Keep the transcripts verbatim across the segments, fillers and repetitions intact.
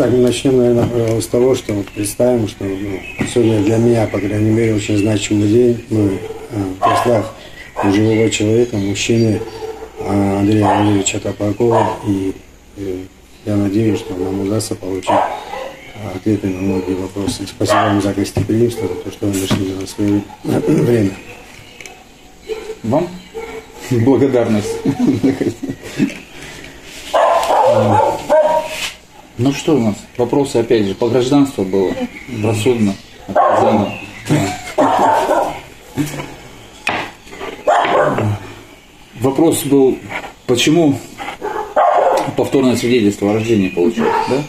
Так, мы начнем, наверное, с того, что представим, что ну, сегодня для меня, по крайней мере, очень значимый день. Мы в гостях у живого человека, мужчины Андрея Валерьевича Топоркова. И, и я надеюсь, что нам удастся получить ответы на многие вопросы. Спасибо вам за гостеприимство, за то, что вы нашли на свое время. Вам благодарность. Ну что у нас? Вопросы опять же по гражданству было. Рассудно. Опять заново. Вопрос был, почему повторное свидетельство о рождении получилось, да?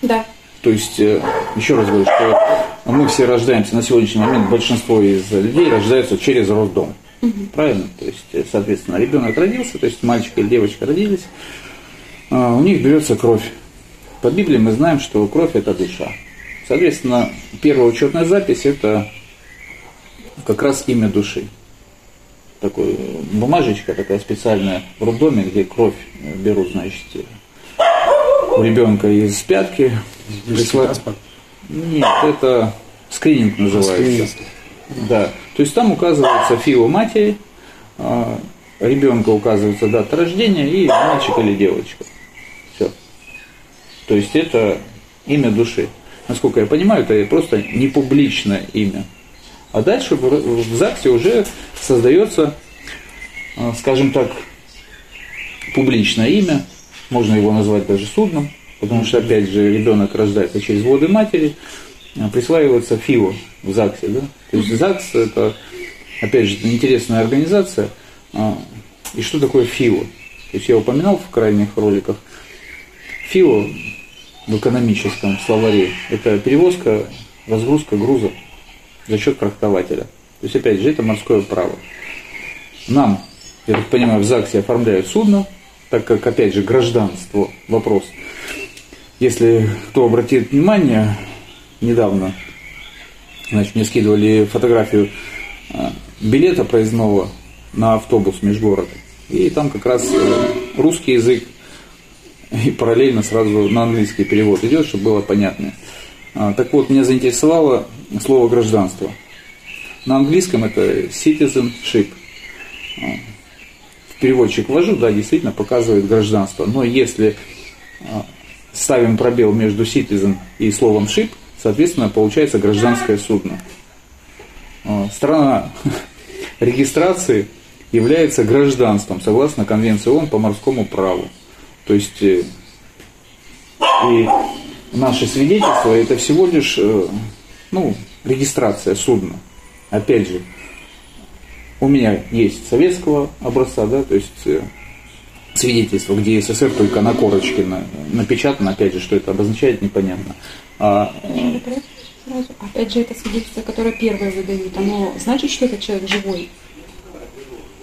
Да. То есть, еще раз говорю, что мы все рождаемся на сегодняшний момент, большинство из людей рождаются через роддом. Угу. Правильно? То есть, соответственно, ребенок родился, то есть мальчик или девочка родились, у них берется кровь. По Библии мы знаем, что кровь – это душа. Соответственно, первая учетная запись – это как раз имя души. Такой бумажечка такая специальная в роддоме, где кровь берут, значит, у ребенка из пятки. Присла... Нет, это скрининг называется. Скрининг. Да. То есть там указывается фио матери, ребенка указывается дата рождения и мальчик или девочка. Все. То есть это имя души. Насколько я понимаю, это просто не публичное имя. А дальше в ЗАГСе уже создается, скажем так, публичное имя, можно его назвать даже судном, потому что, опять же, ребенок рождается через воды матери, присваивается ФИО в ЗАГСе. Да? То есть ЗАГС – это, опять же, интересная организация. И что такое ФИО? То есть я упоминал в крайних роликах. ФИО в экономическом словаре – это перевозка, разгрузка груза за счет трактователя. То есть, опять же, это морское право. Нам, я так понимаю, в ЗАГСе оформляют судно, так как, опять же, гражданство – вопрос. Если кто обратит внимание, недавно, значит, мне скидывали фотографию билета проездного на автобус межгород, и там как раз русский язык, и параллельно сразу на английский перевод идет, чтобы было понятно. Так вот, меня заинтересовало слово «гражданство». На английском это «citizenship». В переводчик ввожу, да, действительно показывает гражданство. Но если ставим пробел между «citizen» и словом «ship», соответственно, получается гражданское судно. Страна регистрации является гражданством, согласно Конвенции ООН по морскому праву. То есть и наши свидетельства – это всего лишь ну, регистрация судна. Опять же, у меня есть советского образца, да, то есть свидетельство, где СССР только на корочке напечатано, опять же, что это обозначает, непонятно. А... Опять же, это свидетельство, которое первое выдают, оно значит, что этот человек живой?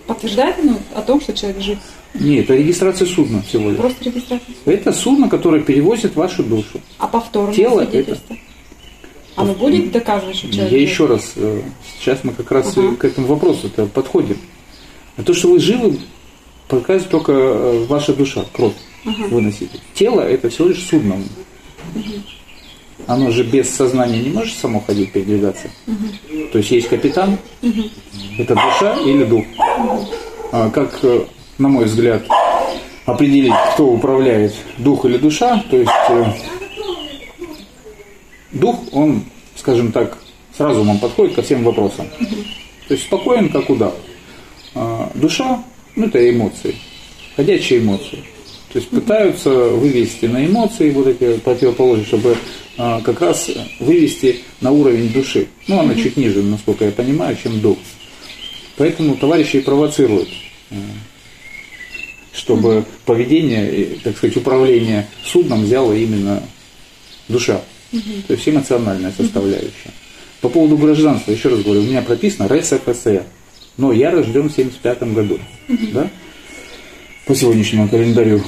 Подтверждает оно о том, что человек жив? Нет, это регистрация судна всего лишь. Просто регистрация судна. Это судно, которое перевозит вашу душу. А повторное тело свидетельство? Это... Оно будет доказывать, что человек... Я еще раз, сейчас мы как раз uh-huh. к этому вопросу-то подходим. А то, что вы живы, показывает только ваша душа, кровь uh-huh. выносите. Тело – это всего лишь судно. Uh-huh. Оно же без сознания не может само ходить, передвигаться. Uh-huh. То есть есть капитан, uh-huh. это душа или дух. Uh-huh. А как, на мой взгляд, определить, кто управляет, дух или душа, то есть... Дух, он, скажем так, с разумом подходит ко всем вопросам. То есть спокоен, как удав. Душа, ну это эмоции, ходячие эмоции. То есть пытаются вывести на эмоции, вот эти противоположные, чтобы как раз вывести на уровень души. Ну, она чуть ниже, насколько я понимаю, чем дух. Поэтому товарищи и провоцируют, чтобы поведение, так сказать, управление судном взяло именно душа. Uh-huh. То есть эмоциональная составляющая. Uh-huh. По поводу гражданства, еще раз говорю, у меня прописано РСФСР, но я рожден в семьдесят пятом году, uh-huh. да? По сегодняшнему календарю.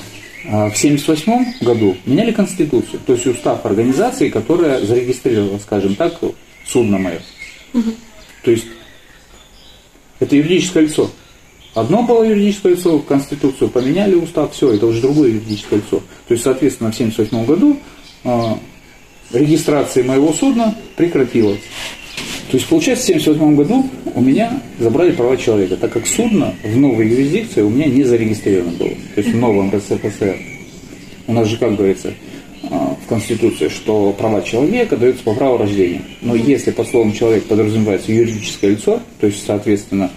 А в семьдесят восьмом году меняли Конституцию, то есть устав организации, которая зарегистрировала, скажем так, судно мое. Uh-huh. То есть это юридическое лицо. Одно было юридическое лицо, Конституцию поменяли, устав, все, это уже другое юридическое лицо. То есть, соответственно, в семьдесят восьмом году регистрации моего судна прекратилась. То есть, получается, в тысяча девятьсот семьдесят восьмом году у меня забрали права человека, так как судно в новой юрисдикции у меня не зарегистрировано было. То есть в новом РСФСР. У нас же, как говорится, в Конституции, что права человека даются по праву рождения. Но если под словом «человек» подразумевается юридическое лицо, то есть, соответственно,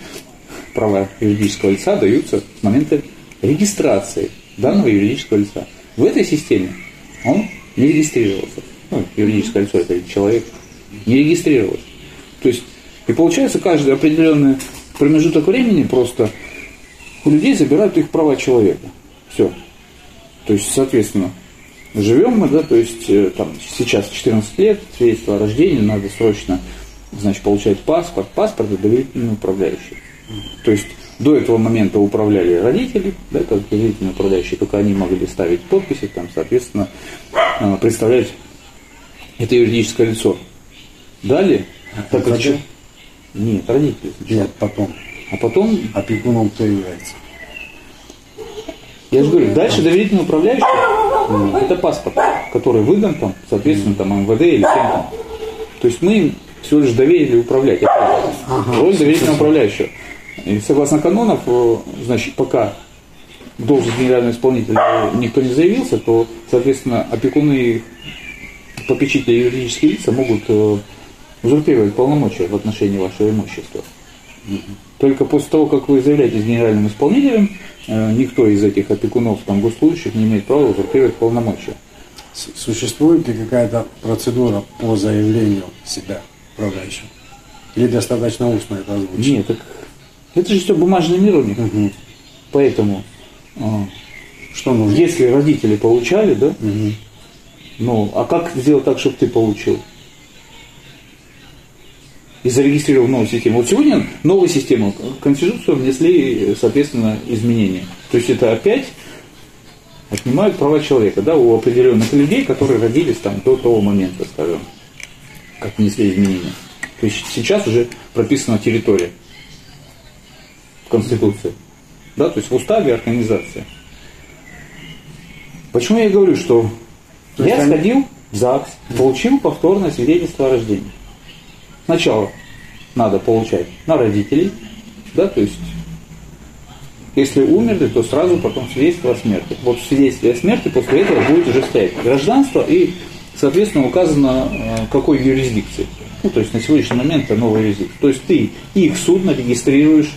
права юридического лица даются с момента регистрации данного юридического лица. В этой системе он не регистрировался. Ну, юридическое лицо – это человек, не регистрировался. То есть, и получается, каждый определенный промежуток времени просто у людей забирают их права человека. Все. То есть, соответственно, живем мы, да, то есть, там, сейчас четырнадцать лет, свидетельство о рождении, надо срочно, значит, получать паспорт. Паспорт и доверительный управляющий. То есть, до этого момента управляли родители, да, как доверительные управляющие, только они могли ставить подписи, там, соответственно, представлять это юридическое лицо. Далее, так как... Нет, родители. Нет, потом. А потом... Опекуном кто является? Я же говорю, дальше доверительный управляющий – это паспорт, который выдан, там, соответственно, там, МВД или кем там. То есть мы им всего лишь доверили управлять. Ага, роль доверительного управляющего. И согласно канонов, значит, пока должность генерального исполнителя никто не заявился, то, соответственно, опекуны и попечители юридические лица могут узурпировать полномочия в отношении вашего имущества. Только после того, как вы заявляетесь генеральным исполнителем, никто из этих опекунов, там, госслужащих не имеет права узурпировать полномочия. Существует ли какая-то процедура по заявлению себя управляющим? Или достаточно устно это озвучено? Нет, так это же все бумажный мир у них. Угу. Поэтому, что нужно? Если родители получали, да, угу. Ну, а как сделать так, чтобы ты получил? И зарегистрировал новую систему. Вот сегодня новую систему Конституцию внесли, соответственно, изменения. То есть это опять отнимают права человека, да, у определенных людей, которые родились там до того момента, скажем, как внесли изменения. То есть сейчас уже прописана территория в Конституции, да, то есть в уставе организации. Почему я говорю, что то я сходил в ЗАГС, получил повторное свидетельство о рождении. Сначала надо получать на родителей, да, то есть, если умерли, то сразу потом свидетельство о смерти. Вот свидетельство о смерти после этого будет уже стоять гражданство и, соответственно, указано, какой юрисдикции. Ну, то есть, на сегодняшний момент это новая юрисдикция. То есть, ты их судно регистрируешь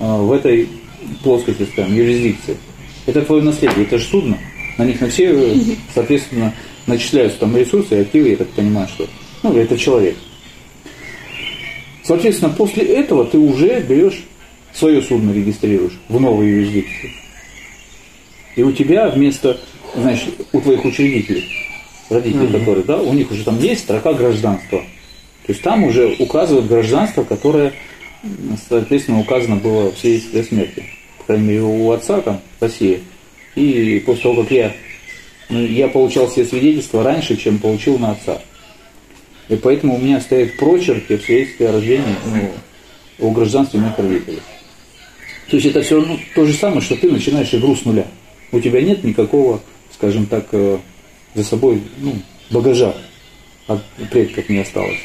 в этой плоскости, скажем, юрисдикции. Это твое наследие, это же судно. На них на все, соответственно, начисляются там ресурсы и активы, я так понимаю, что, ну, это человек. Соответственно, после этого ты уже берешь свое судно, регистрируешь в новой юрисдикции. И у тебя вместо, значит, у твоих учредителей, родителей, угу. которые, да, у них уже там есть строка гражданства. То есть там уже указывают гражданство, которое, соответственно, указано было в свидетельстве о смерти. По крайней мере, у отца там в России. И после того, как я, ну, я получал все свидетельства раньше, чем получил на отца. И поэтому у меня стоят прочерки в свидетельстве о рождении, ну, о гражданстве моих родителей. То есть это все равно то же самое, что ты начинаешь игру с нуля. У тебя нет никакого, скажем так, за собой, ну, багажа от предков не осталось.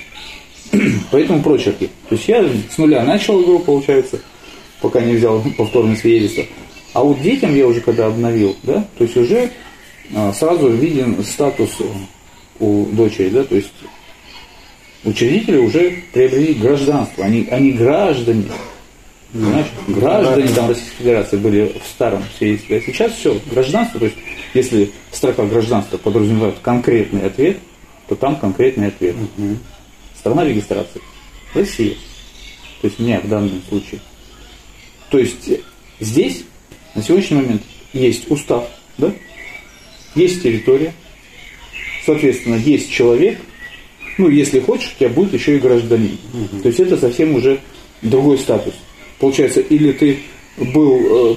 Поэтому прочерки. То есть я с нуля начал игру, получается, пока не взял повторное свидетельство. А вот детям я уже когда обновил, да, то есть уже сразу виден статус у дочери, да, то есть учредители уже приобрели гражданство, они, они граждане. Понимаешь? Граждане там, Российской Федерации были в старом свидетельстве, а сейчас все, гражданство, то есть если строка гражданства подразумевает конкретный ответ, то там конкретный ответ. Угу. Страна регистрации. Россия. То есть у меня в данном случае. То есть здесь на сегодняшний момент есть устав, да? Есть территория, соответственно, есть человек. Ну, если хочешь, у тебя будет еще и гражданин. Угу. То есть это совсем уже другой статус. Получается, или ты был, э,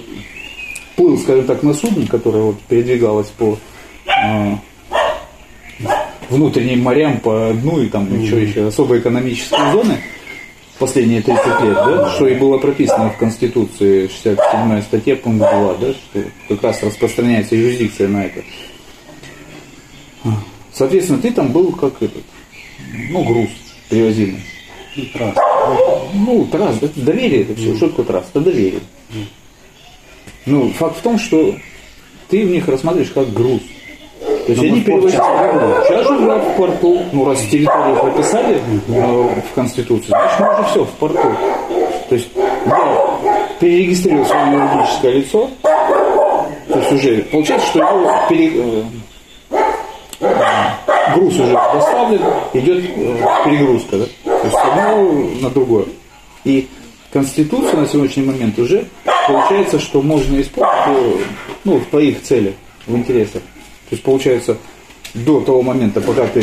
плыл, скажем так, на судне, которое вот передвигалось по э, внутренним морям, по дну и там еще, еще особо экономические зоны последние тридцать лет, да, что и было прописано в Конституции, шестьдесят седьмая статья, пункт два, да, что как раз распространяется юрисдикция на это. Соответственно, ты там был как этот, ну, груз привозимый. И траст. Ну, траст, это доверие, это все. Mm. Что такое траст? Это доверие. Mm. Ну, факт в том, что ты в них рассматриваешь как груз. То есть, но они перевозят города. Сейчас же в порту, ну, раз территорию прописали mm-hmm. э, в Конституции, значит, мы уже все в порту. То есть, я перерегистрировал свое юридическое лицо, то есть уже получается, что его пере, э, э, груз уже доставлен, идет э, перегрузка, да? То есть, одно на другое. И Конституция на сегодняшний момент уже получается, что можно использовать, ну, по их целях, в интересах. То есть, получается, до того момента, пока ты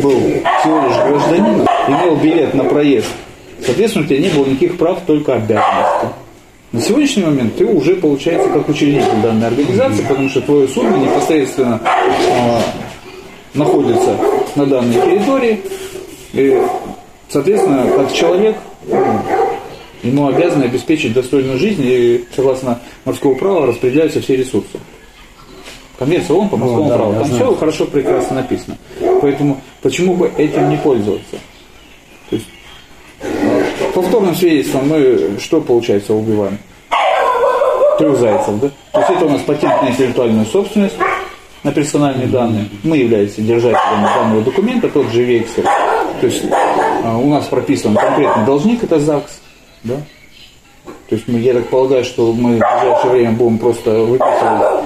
был всего лишь гражданином, имел билет на проезд, соответственно, у тебя не было никаких прав, только обязанностей. На сегодняшний момент ты уже, получается, как учредитель данной организации, потому что твое судно непосредственно э, находится на данной территории, и, соответственно, как человек, ему обязаны обеспечить достойную жизнь, и, согласно морского права, распределяются все ресурсы. Конвенция ООН по морскому праву. Там все хорошо, прекрасно написано. Поэтому почему бы этим не пользоваться? То есть, повторным свидетельством мы что, получается, убиваем? Трех зайцев, да? То есть это у нас патент на интеллектуальную собственность, на персональные данные. Мы являемся держателями данного документа, тот же вексель. То есть у нас прописан конкретный должник, это ЗАГС. Да? То есть мы, я так полагаю, что мы в ближайшее время будем просто выписывать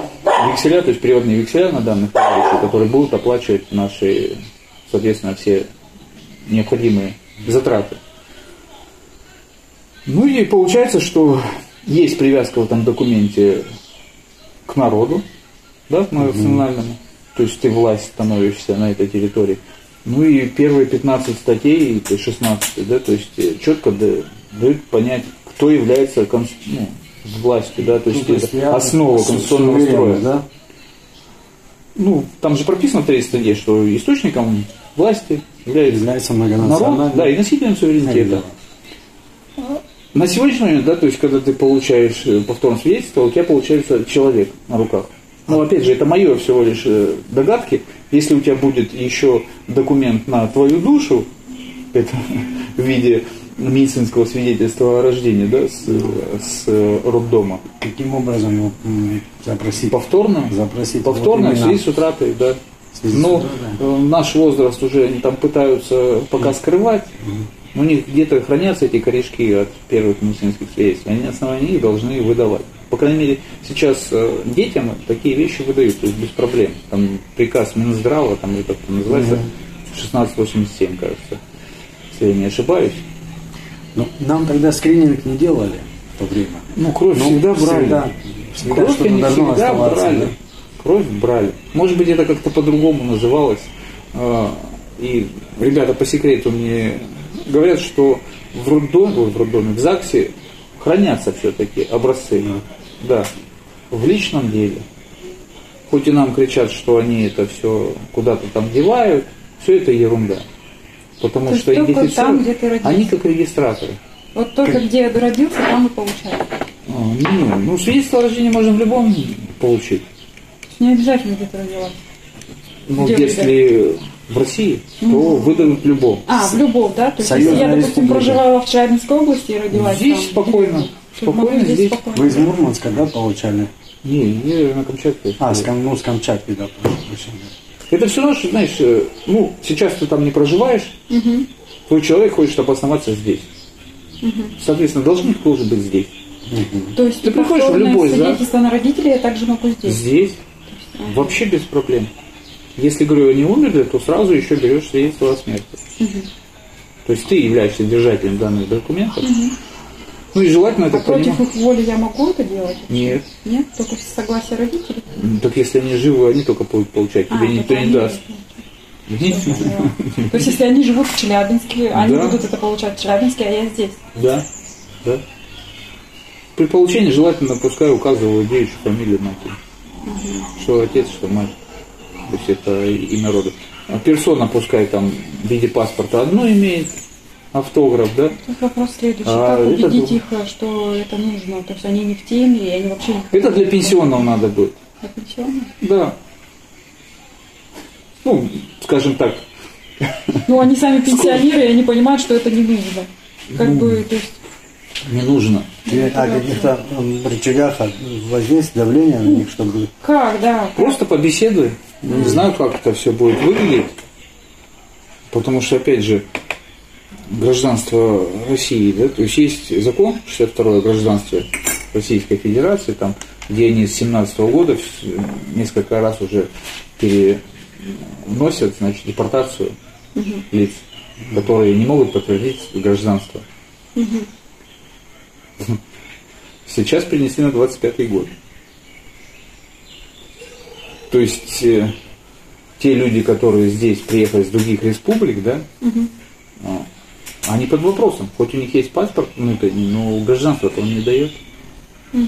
векселя, то есть приводные векселя на данных товарищей, которые будут оплачивать наши, соответственно, все необходимые затраты. Ну и получается, что есть привязка в этом документе к народу, да, к национальному, то есть ты власть становишься на этой территории. Ну и первые пятнадцать статей, шестнадцать, да, то есть четко дают понять, кто является конст... ну, властью, да, то есть, ну, то есть это основа конституционного строя. Да? Ну, там же прописано в третьей статье, что источником власти является, является народ, да, и носителем суверенитета. На сегодняшний момент, да, то есть, когда ты получаешь повторное свидетельство, у тебя получается человек на руках. Ну, опять же, это мое всего лишь догадки. Если у тебя будет еще документ на твою душу, это в виде медицинского свидетельства о рождении, да, с, с роддома. Каким образом его запросить? Повторно? Запросить. Повторно, вот в связи с утратой, да. Но наш возраст уже, они там пытаются пока скрывать. У них где-то хранятся эти корешки от первых медицинских свидетельств. Они на основании их должны выдавать. По крайней мере, сейчас детям такие вещи выдают, то есть без проблем. Там приказ Минздрава, там это называется, шестнадцать восемьдесят семь, кажется, если я не ошибаюсь. Но нам тогда скрининг не делали по времени. Ну, кровь ну, всегда брали. Всегда, всегда кровь что-то не должно всегда брали. Да? Кровь брали. Может быть, это как-то по-другому называлось. И ребята по секрету мне говорят, что в роддоме, в роддоме, в ЗАГСе хранятся все-таки образцы. Да. Да. В личном деле. Хоть и нам кричат, что они это все куда-то там девают, все это ерунда. Потому то что там, где ты родился. Они как регистраторы. Вот только как... где родился, там и получают. А, не, ну свидетельство о рождении можно в любом получить. Не обязательно где-то родилась. Ну, где если в России, угу. то выдадут любовь. А, в любовь, да? То есть если я, допустим, проживала в Челябинской области и родилась. Здесь там, спокойно. Спокойно здесь. здесь. Спокойно. Вы из Мурманска, да, получали? Не, не на Камчатке. А, с, ну, с Камчатки, да, получили. Это все равно, что, знаешь, ну, сейчас ты там не проживаешь, угу. твой человек хочет обосноваться здесь. Угу. Соответственно, должник должен быть здесь. Угу. То есть ты приходишь в любой зал. Свидетельство на родителей я также могу здесь? Здесь. Есть, вообще без проблем. Если, говорю, они умерли, то сразу еще берешь свидетельство о смерти. Угу. То есть ты являешься держателем данных документов. Угу. Ну и желательно а это понимать. Против их воли я могу это делать? Нет. Нет? Только с согласия родителей? Так если они живы, они только будут получать. А, тебе никто не даст. То есть если они живут в Челябинске, они будут это получать в Челябинске, а я здесь? Да. Да. При получении желательно, пускай указываю девичью фамилию матери. Что отец, что мать. То есть это имя рода. А персона пускай там в виде паспорта одно имеет. Автограф, да? Тут вопрос следующий. А как убедить их, что это нужно? То есть они не в теме, и они вообще не хотят. Это для пенсионного надо будет. Для пенсионного? Да. ну, скажем так. Ну, они сами пенсионеры, и они понимают, что это не нужно. Как бы, то есть... Не нужно. О каких-то рычагах воздействия, давления на них, чтобы... Как, да. Просто побеседуй. Не знаю, как это все будет выглядеть. Потому что, опять же, гражданство России, да, то есть есть закон шестьдесят второй о гражданстве Российской Федерации, там, где они с семнадцатого года несколько раз уже переносят, значит, депортацию угу. лиц, которые не могут подтвердить гражданство. Угу. Сейчас перенесли на двадцать пятый год. То есть э, те люди, которые здесь приехали из других республик, да, угу. они под вопросом. Хоть у них есть паспорт внутренний, но гражданство-то он не дает. Угу.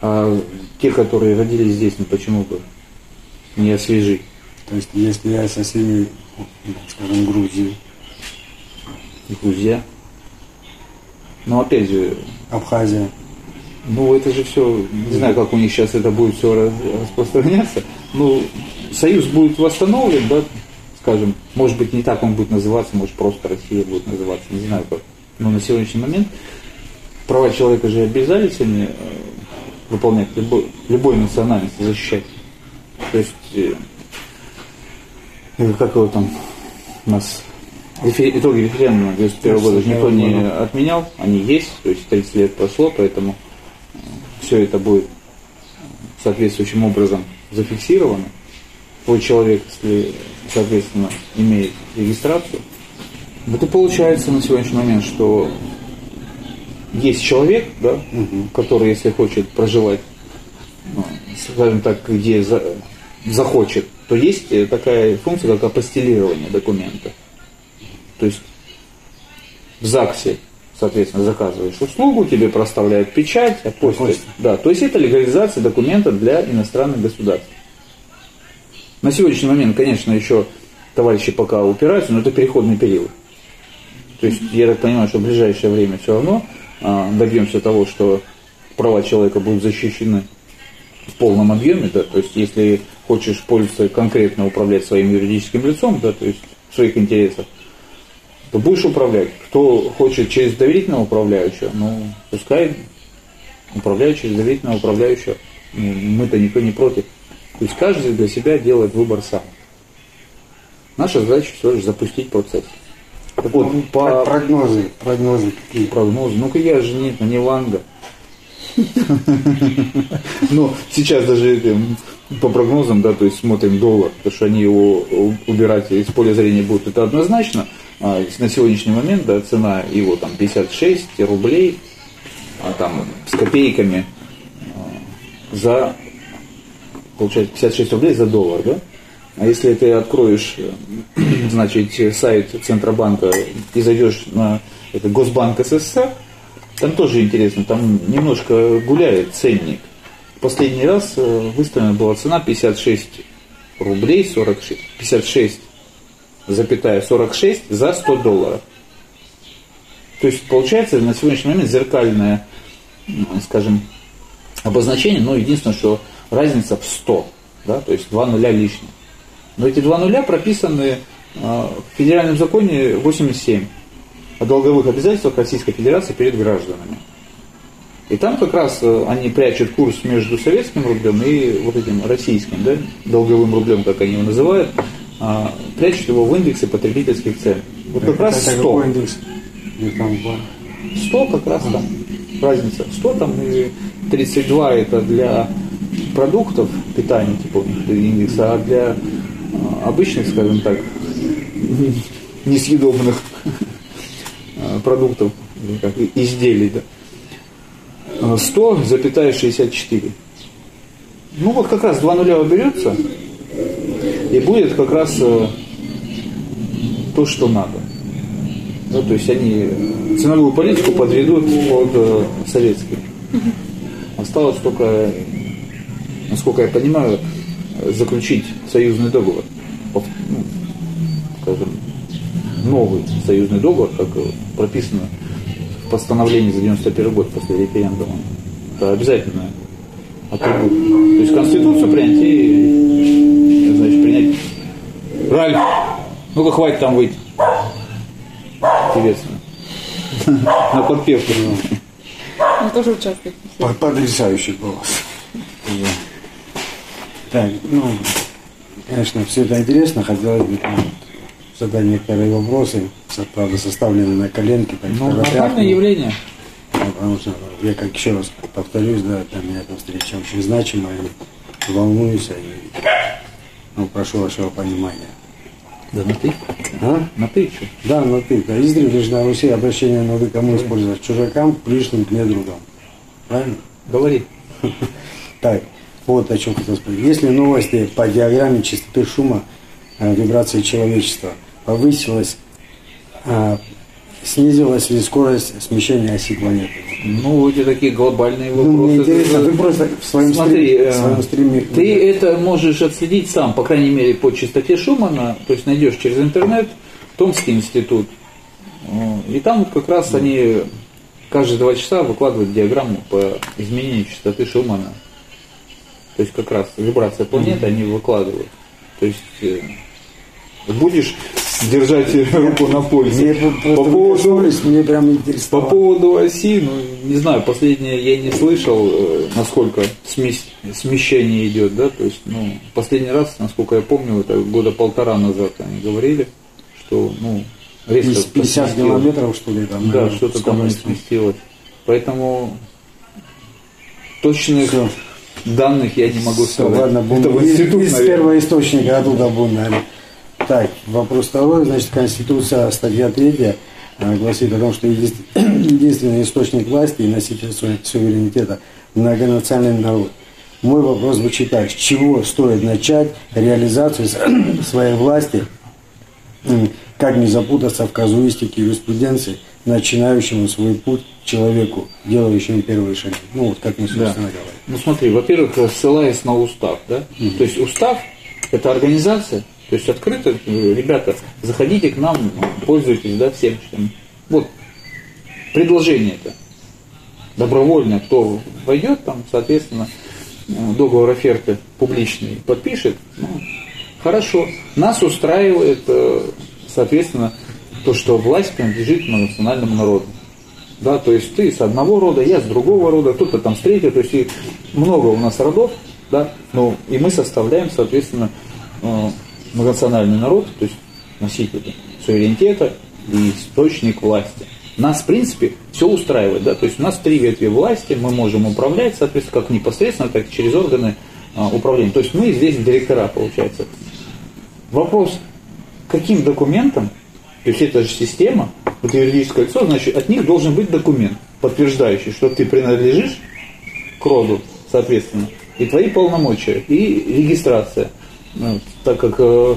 А те, которые родились здесь, ну почему бы не освежить? То есть, если я со всеми, скажем, Грузии. Грузия. Ну, опять же... Абхазия. Ну, это же все... Не знаю, как у них сейчас это будет все распространяться. Ну, союз будет восстановлен, да, скажем. Может быть, не так он будет называться, может, просто Россия будет называться. Не знаю, как. Но на сегодняшний момент права человека же обязательны выполнять, любой, любой национальности защищать. То есть... Как его там у нас рефер... итоги референдума девяносто первого года никто не отменял, они есть, то есть тридцать лет прошло, поэтому все это будет соответствующим образом зафиксировано. Вот человек, если, соответственно, имеет регистрацию, вот и получается на сегодняшний момент, что есть человек, да, угу. который, если хочет проживать, ну, скажем так, где за... захочет, то есть такая функция, как апостилирование документа. То есть в ЗАГСе, соответственно, заказываешь услугу, тебе проставляют печать, апостиль. Да, то есть это легализация документа для иностранных государств. На сегодняшний момент, конечно, еще товарищи пока упираются, но это переходный период. То есть я так понимаю, что в ближайшее время все равно добьемся того, что права человека будут защищены в полном объеме, да, то есть если хочешь пользоваться, конкретно управлять своим юридическим лицом, да, то есть в своих интересах, то будешь управлять. Кто хочет через доверительного управляющего, ну, пускай управляет через доверительного управляющего. Мы-то никто не против. То есть каждый для себя делает выбор сам. Наша задача всего лишь запустить процесс. Так вот, ну, по... Прогнозы, прогнозы какие? Прогнозы. Ну-ка я же нет, не Ланга. Но сейчас даже по прогнозам, да, то есть смотрим доллар, потому что они его убирать из поля зрения будут, это однозначно. На сегодняшний момент, да, цена его там пятьдесят шесть рублей, а там с копейками за, получается, пятьдесят шесть рублей за доллар, да? А если ты откроешь, значит, сайт Центробанка и зайдешь на это Госбанк СССР, там тоже интересно, там немножко гуляет ценник. Последний раз выставлена была цена пятьдесят шесть рублей сорок шесть, пятьдесят шесть запятая сорок шесть за сто долларов. То есть получается на сегодняшний момент зеркальное, скажем, обозначение, но единственное, что разница в сто, да, то есть два нуля лишних. Но эти два нуля прописаны в федеральном законе восемьдесят семь. О долговых обязательствах Российской Федерации перед гражданами. И там как раз они прячут курс между советским рублем и вот этим российским, да, долговым рублем, как они его называют, а, прячут его в индексе потребительских цен. Вот как это раз сто. сто как раз там. Разница сто там и тридцать два это для продуктов питания, типа индекса, а для обычных, скажем так, несъедобных продуктов, как изделий, да. сто запятая шестьдесят четыре. Ну вот как раз два нуля уберется, и будет как раз то, что надо. Ну, то есть они ценовую политику подведут под советский. Осталось только, насколько я понимаю, заключить союзный договор. Ну, скажем, новый союзный договор, как прописано в постановлении за девяносто первый год после референдума. Это обязательно атрибут. То есть Конституцию принять и, значит, принять Ральф, ну-ка хватит там выйти. Интересно. На подпевку. Он тоже участвует. Потрясающий голос. Так, ну, конечно, все это интересно. Хотелось бы задать некоторые вопросы, правда, составленные на коленке. Ну, нормальное явление. Потому что я, как еще раз повторюсь, да, для меня эта встреча очень значимая. Волнуюсь и, ну, прошу вашего понимания. Да на ты? А? На ты что? Да, на ты. Да. Издревле же на Руси обращение надо кому использовать? Чужакам, пришлым к недругам. Правильно? Говори. Так, вот о чем хотел спросить. Если новости по диаграмме частоты шума э, вибрации человечества повысилась, э, снизилась ли скорость смещения оси планеты? Ну, вот и такие глобальные вопросы. Ну, мне интересно, ты просто в своем, Смотри, стриме, в своем стриме... Ты это можешь отследить сам, по крайней мере, по частоте Шумана, то есть найдешь через интернет Томский институт. И там вот как раз да. они каждые два часа выкладывают диаграмму по изменению частоты Шумана. То есть как раз вибрация планеты mm-hmm. они выкладывают. То есть... Будешь держать руку на пульсе? По поводу, мне прям по поводу оси, ну не знаю, последнее я не слышал, насколько смещение идет, да, то есть, ну, последний раз, насколько я помню, это года полтора назад они говорили, что, ну, резко пятьдесят километров что ли там, да, что-то там не сместилось, поэтому точных данных я не могу сказать. Ладно, из первого источника оттуда будем, наверное. Так, вопрос второй, значит, Конституция, статья третья, гласит о том, что единственный источник власти и носитель суверенитета – многонациональный народ. Мой вопрос звучит так, с чего стоит начать реализацию своей власти, как не запутаться в казуистике юриспруденции, начинающему свой путь человеку, делающему первые шаги? Ну, вот как мы, собственно, да. говорим. Ну, смотри, во-первых, ссылаясь на устав, да? Mm-hmm. То есть устав – это организация. То есть открыто, ребята, заходите к нам, пользуйтесь, да, всем. Вот, предложение-то. Добровольно, кто войдет, там, соответственно, договор оферты публичный подпишет. Ну, хорошо. Нас устраивает, соответственно, то, что власть принадлежит национальному народу. Да, то есть ты с одного рода, я с другого рода, кто-то там с третьего, то есть много у нас родов, да, ну, и мы составляем, соответственно, многонациональный народ, то есть носитель суверенитета и источник власти. Нас, в принципе, все устраивает, да, то есть у нас три ветви власти, мы можем управлять, соответственно, как непосредственно, так и через органы а, управления. То есть мы здесь директора, получается. Вопрос, каким документом, то есть это же система, вот юридическое лицо, значит, от них должен быть документ, подтверждающий, что ты принадлежишь к роду, соответственно, и твои полномочия, и регистрация. Так как э,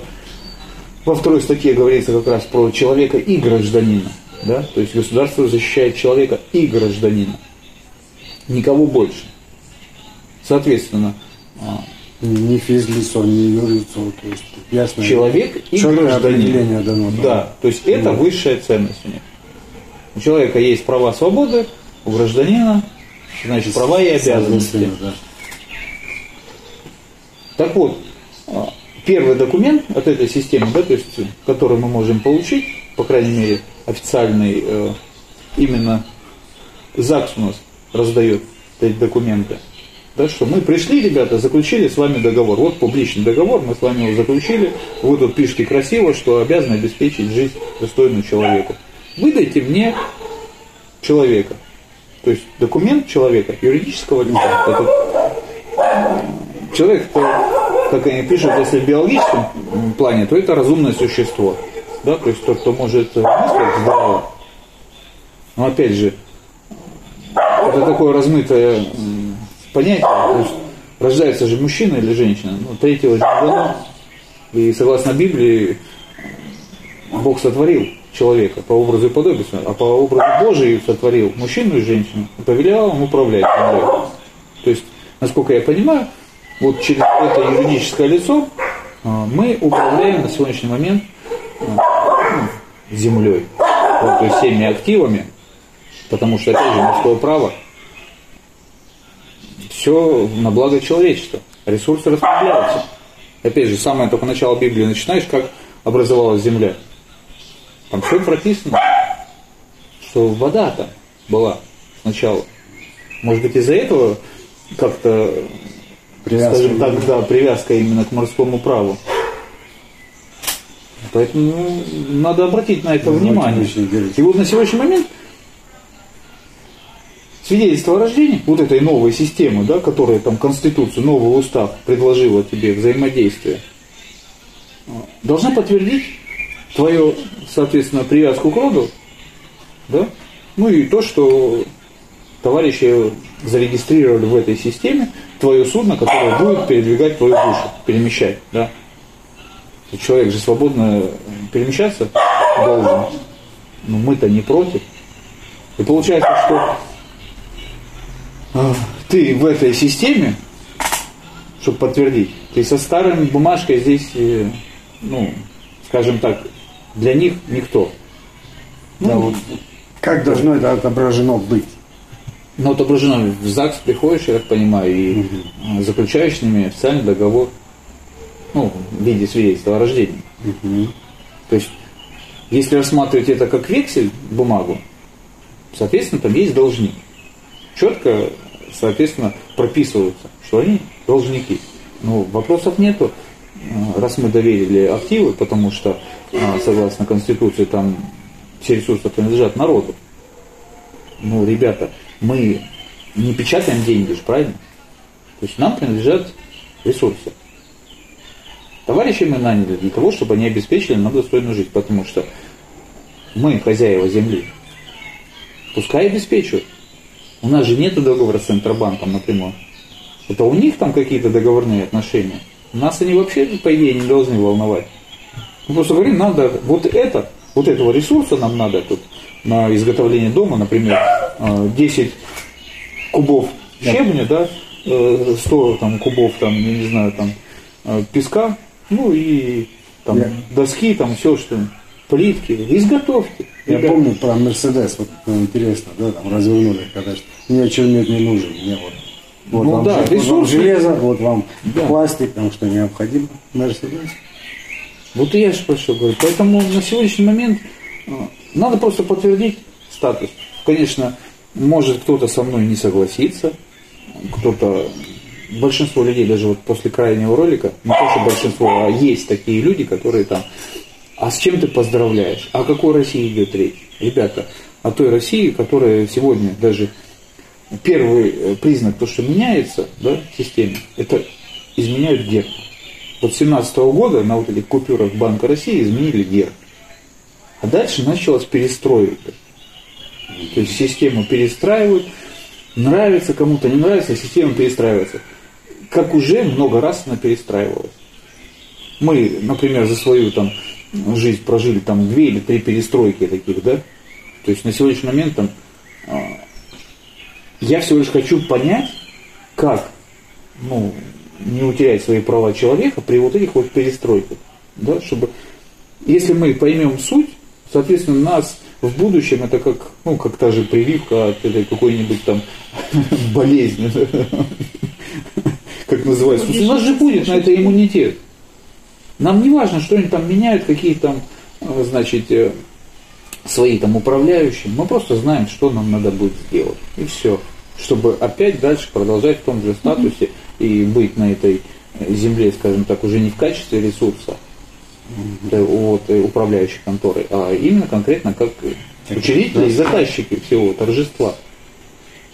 во второй статье говорится как раз про человека и гражданина, да? То есть государство защищает человека и гражданина, никого больше. Соответственно, э, не физлицо, не юрлицо, то есть ясно. Человек и гражданин. Дано, да. да, то есть это да. высшая ценность у них. У человека есть права, свободы, у гражданина, значит, права и обязанности. Да. Так вот. Первый документ от этой системы, да, то есть, который мы можем получить, по крайней мере, официальный, э, именно ЗАГС у нас раздает эти документы, да, что мы пришли, ребята, заключили с вами договор, вот публичный договор, мы с вами его заключили, вы тут пишите красиво, что обязаны обеспечить жизнь достойную человеку. Выдайте мне человека, то есть документ человека, юридического лица. Человек, как они пишут, если в биологическом плане, то это разумное существо. Да? То есть тот, кто может мыслить здраво. Но опять же, это такое размытое понятие. То есть рождается же мужчина или женщина, ну, третьего же не дано. И согласно Библии, Бог сотворил человека по образу и подобию, а по образу Божию сотворил мужчину и женщину, и повелел им управлять землей. То есть, насколько я понимаю, вот через это юридическое лицо мы управляем на сегодняшний момент землей, вот, то есть всеми активами, потому что, опять же, мужское право, все на благо человечества, ресурсы распределяются. Опять же, самое только начало Библии начинаешь, как образовалась земля. Там все прописано, что вода там была сначала. Может быть, из-за этого как-то, скажем так, да, привязка именно к морскому праву. Поэтому ну, надо обратить на это ну, внимание. И вот на сегодняшний момент свидетельство о рождении, вот этой новой системы, да, которая там Конституцию, новый устав предложила тебе взаимодействие, должна подтвердить твою, соответственно, привязку к роду, да, ну и то, что товарищи зарегистрировали в этой системе твое судно, которое будет передвигать твою душу, перемещать, да. Человек же свободно перемещаться должен, но мы-то не против. И получается, что ты в этой системе, чтобы подтвердить, ты со старой бумажкой здесь, ну, скажем так, для них никто. Да, ну, вот как должно это отображено быть? Ну, отображено в ЗАГС приходишь, я так понимаю, и угу. заключаешь с ними официальный договор, ну, в виде свидетельства о рождении. Угу. То есть, если рассматривать это как вексель, бумагу, соответственно, там есть должник. Четко, соответственно, прописываются, что они должники. Но вопросов нету, раз мы доверили активы, потому что, согласно Конституции, там все ресурсы принадлежат народу. Ну, ребята, мы не печатаем деньги же, правильно? То есть нам принадлежат ресурсы. Товарищи мы наняли для того, чтобы они обеспечили нам достойную жизнь, потому что мы хозяева земли. Пускай обеспечивают. У нас же нет договора с Центробанком напрямую. Это у них там какие-то договорные отношения. Нас они вообще, по идее, не должны волновать. Мы просто говорим, надо вот это, вот этого ресурса нам надо тут на изготовление дома, например, десять кубов щебня, да, сто там кубов, там, я не знаю, там, песка, ну и там, доски, там все, что. Плитки, изготовки. Я ребята. Помню про Мерседес, вот интересно, да, там развернули, когда мне чернет не нужен, мне вот, вот, ну, вам, да, же, вот вам железо, вот вам да. пластик, там что необходимо, Мерседес. Вот и я же прошу говорю, поэтому на сегодняшний момент надо просто подтвердить статус. Конечно, может кто-то со мной не согласится, кто-то, большинство людей даже вот после крайнего ролика, не то что большинство, а есть такие люди, которые там. А с чем ты поздравляешь? О какой России идет речь? Ребята, о той России, которая сегодня даже первый признак, то, что меняется, да, в системе, это изменяют герб. Вот с семнадцатого года на вот этих купюрах Банка России изменили герб. А дальше началась перестройка. То есть систему перестраивают, нравится кому-то, не нравится, система перестраивается. Как уже много раз она перестраивалась. Мы, например, за свою там жизнь прожили там две или три перестройки таких, да? То есть на сегодняшний момент там я всего лишь хочу понять, как ну, не утерять свои права человека при вот этих вот перестройках, да? Чтобы, если мы поймем суть, соответственно, нас в будущем это как, ну, как та же прививка от этой какой-нибудь там болезни, как называется. У нас же будет на это иммунитет. Нам не важно, что они там меняют, какие там, значит, свои там управляющие. Мы просто знаем, что нам надо будет сделать. И все. Чтобы опять дальше продолжать в том же статусе и быть на этой земле, скажем так, уже не в качестве ресурса от управляющей конторы, а именно конкретно как учредители и заказчики всего торжества.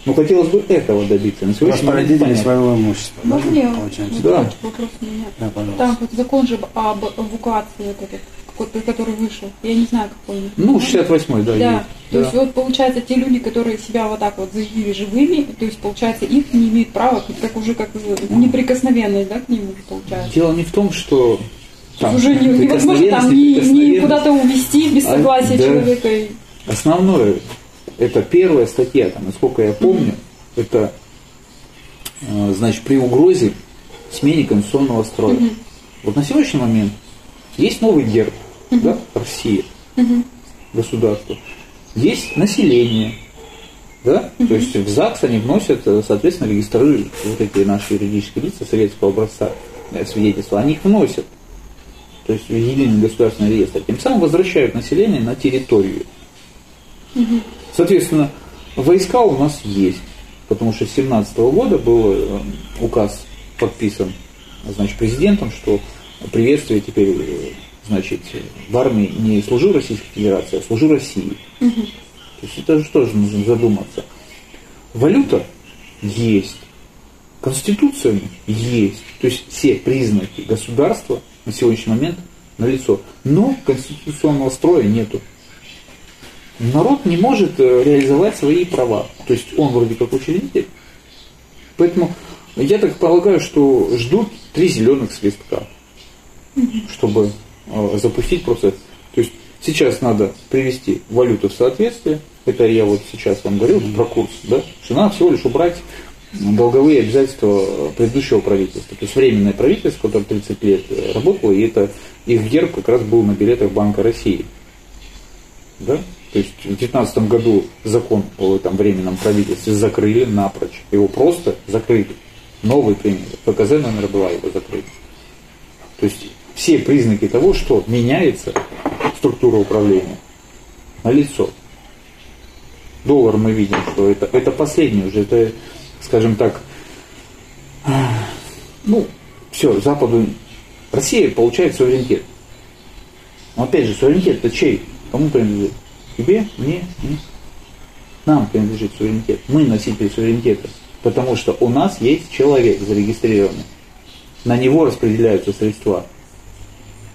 Ну, хотелось бы этого добиться. На сегодняшний момент понятно. Своего имущества. Можно да? я получается? Да. Вопрос у меня. Да, там вот закон же об эвакуации вот этот, какой-то, который вышел. Я не знаю, какой он. Ну, шестьдесят восьмой, да, да. есть. То да. есть вот получается те люди, которые себя вот так вот заявили живыми, то есть получается их не имеют права, как уже как неприкосновенность, да, к ним получается. Дело не в том, что там, уже невозможно там ни, ни куда-то увезти без согласия а, да. человека. Основное. Это первая статья, там, насколько я помню, mm-hmm. это, значит, при угрозе смене конституционного строя. Mm-hmm. Вот на сегодняшний момент есть новый герб, mm-hmm. да, России, mm-hmm. государство, есть население, да, mm-hmm. то есть в ЗАГС они вносят, соответственно, регистрируют вот эти наши юридические лица советского образца, свидетельства, они их вносят. то есть введение государственного реестра, тем самым возвращают население на территорию. Угу. Соответственно, войска у нас есть, потому что с семнадцатого года был указ подписан, значит, президентом, что приветствие теперь, значит, в армии не служу Российской Федерации, а служу России. Угу. То есть это же тоже нужно задуматься. Валюта есть, конституция есть, то есть все признаки государства на сегодняшний момент налицо, но конституционного строя нету. Народ не может реализовать свои права, то есть он вроде как учредитель. Поэтому я так полагаю, что ждут три зеленых свистка, чтобы э, запустить процесс. То есть сейчас надо привести валюту в соответствие, это я вот сейчас вам говорил про курс, да, что надо всего лишь убрать долговые обязательства предыдущего правительства. То есть временное правительство, которое тридцать лет работало, и это их герб как раз был на билетах Банка России. Да? То есть в две тысячи девятнадцатом году закон о там, временном правительстве закрыли напрочь. Его просто закрыли. Новый приняли. ПКЗ номер два его закрыли. То есть все признаки того, что меняется структура управления, налицо. Доллар мы видим, что это, это последний уже, это, скажем так, ну, все, Западу, Россия получает суверенитет. Но опять же, суверенитет-то чей? Кому принадлежит? Тебе? Мне? Нет. Нам принадлежит суверенитет. Мы носители суверенитета. Потому что у нас есть человек зарегистрированный. На него распределяются средства.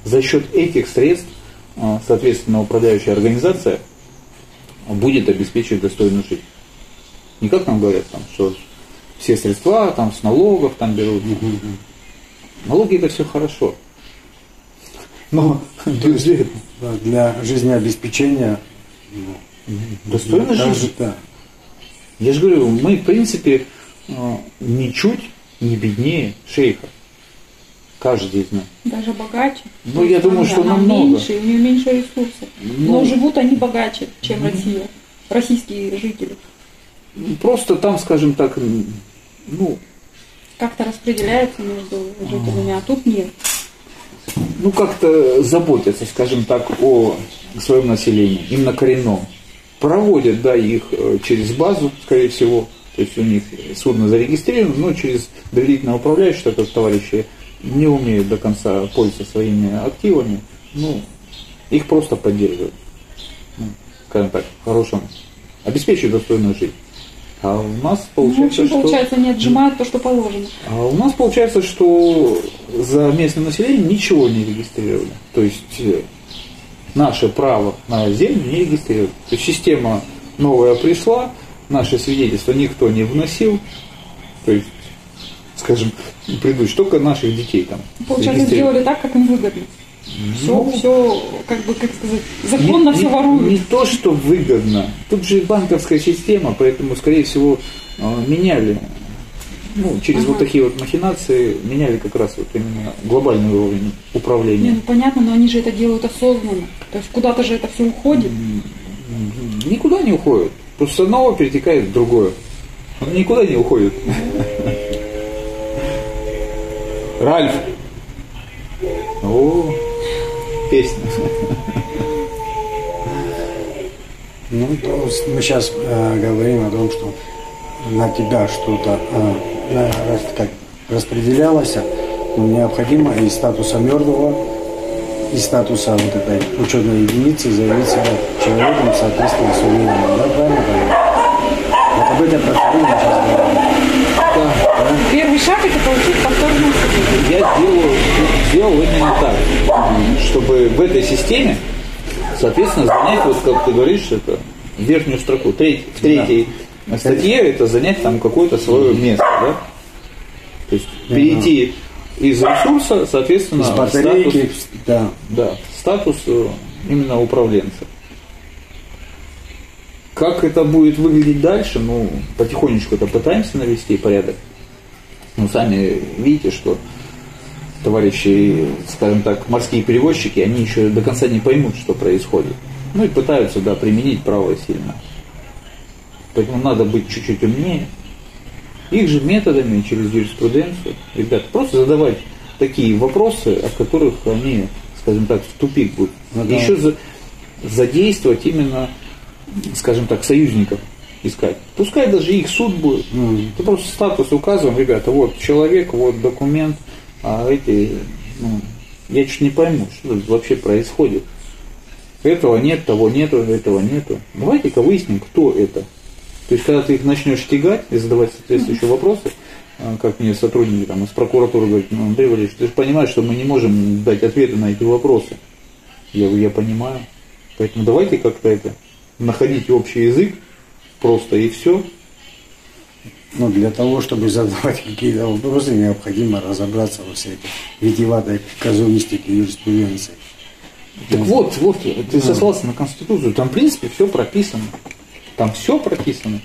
За счет этих средств, соответственно, управляющая организация будет обеспечивать достойную жизнь. Не как нам говорят, там, что все средства там, с налогов там, берут. Налоги — это все хорошо. Но для, для жизнеобеспечения достойной жизни. Да. Я же говорю, мы в принципе ничуть не беднее шейха. Каждый из нас. Даже богаче. Ну, я думаю, что намного. Меньше, у нее меньше ресурсов. Но, Но живут они богаче, чем Россия. Российские жители. Просто там, скажем так, ну... Как-то распределяется между жителями, а тут нет. Ну, как-то заботятся, скажем так, о своем населении, именно коренном. Проводят, да, их через базу, скорее всего. То есть у них судно зарегистрировано, но через доверительного управляющего, так как товарищи не умеют до конца пользоваться своими активами, ну, их просто поддерживают. Ну, скажем так, хорошим. Обеспечивают достойную жизнь. А у нас получается, ну, в общем, что... получается, не отжимают то, что положено. А у нас получается, что за местное население ничего не регистрировали. То есть наше право на землю не регистрировали. То есть система новая пришла, наше свидетельство никто не вносил. То есть, скажем, предыдущие, только наших детей там. Получается, сделали так, как им выгодно. Все, ну, все, как бы, как сказать, законно не, все воруют. Не, не то, что выгодно. Тут же и банковская система, поэтому, скорее всего, меняли, ну, через ага. вот такие вот махинации, меняли как раз вот именно глобальный уровень управления. Не, ну, понятно, но они же это делают осознанно. То есть куда-то же это все уходит. Никуда не уходит. Просто с одного перетекает в другое. Оно никуда не уходит. Ральф. О, песня. Ну, то мы сейчас э, говорим о том, что на тебя что-то э, как распределялось, но необходимо из статуса мертвого, из статуса вот этой учетной единицы заявить себя человеком, соответственно, с умением. Да, правильно? Вот об этой процедуре мы сейчас говорим. Да, да. Первый шаг — это получить повторную судимость. Я делаю, делаю именно так, чтобы в этой системе, соответственно, занять, вот как ты говоришь, это верхнюю строку. Треть, в третьей да. статье это занять там какое-то свое место. Да? То есть перейти да. из ресурса, соответственно, из батарейки, статус, да. Да, статус именно управленца. Как это будет выглядеть дальше, ну, потихонечку-то пытаемся навести порядок. Ну, сами видите, что товарищи, скажем так, морские перевозчики, они еще до конца не поймут, что происходит. Ну и пытаются, да, применить право сильно. Поэтому надо быть чуть-чуть умнее. Их же методами, через юриспруденцию, ребята, просто задавать такие вопросы, от которых они, скажем так, в тупик будет. Надо еще за, задействовать именно, скажем так, союзников искать. Пускай даже их суд будет. Mm-hmm. Это просто статус указываем, ребята, вот человек, вот документ, а эти, ну, я чуть не пойму, что тут вообще происходит. Этого нет, того нету, этого нету. Давайте-ка выясним, кто это. То есть, когда ты их начнешь тягать и задавать соответствующие вопросы, как мне сотрудники там, из прокуратуры говорят, ну, Андрей Валерьевич, ты же понимаешь, что мы не можем дать ответы на эти вопросы. Я говорю, я понимаю. Поэтому давайте как-то это, находить общий язык, просто и все. Но для того, чтобы задавать какие-то вопросы, необходимо разобраться во всей этой витиеватой казуистике юриспруденции. Так вот, вот, ты сослался на Конституцию, там в принципе все прописано. Там все прописано.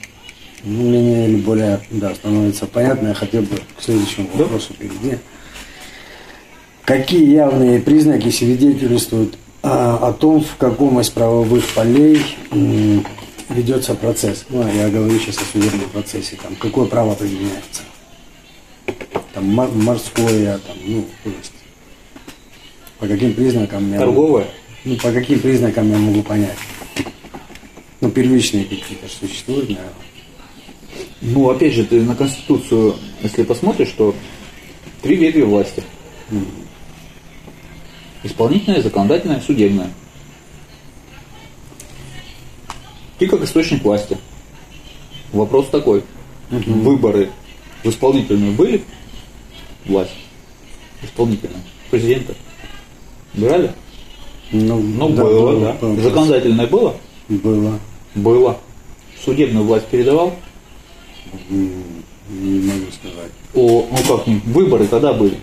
Ну, мне более, да, становится понятно, я хотел бы к следующему да? вопросу перейти. Какие явные признаки свидетельствуют а, о том, в каком из правовых полей м, ведется процесс? Ну, я говорю сейчас о судебном процессе, там, какое право применяется? Там морское, там, ну, то есть. По каким признакам я... Торговое? Ну, по каким признакам я могу понять? Ну, первичные какие-то существуют, наверное. Ну, опять же, ты на Конституцию, если посмотришь, то три ветви власти. Mm. Исполнительная, законодательная, судебная. Ты как источник власти. Вопрос такой. Mm-hmm. Выборы в исполнительную были? Власть. Исполнительная. Президента. Брали? Ну, ну да, было, было, да. Было. Законодательное было? Было. Было. Судебную власть передавал? Не могу сказать. О, ну как, выборы тогда были?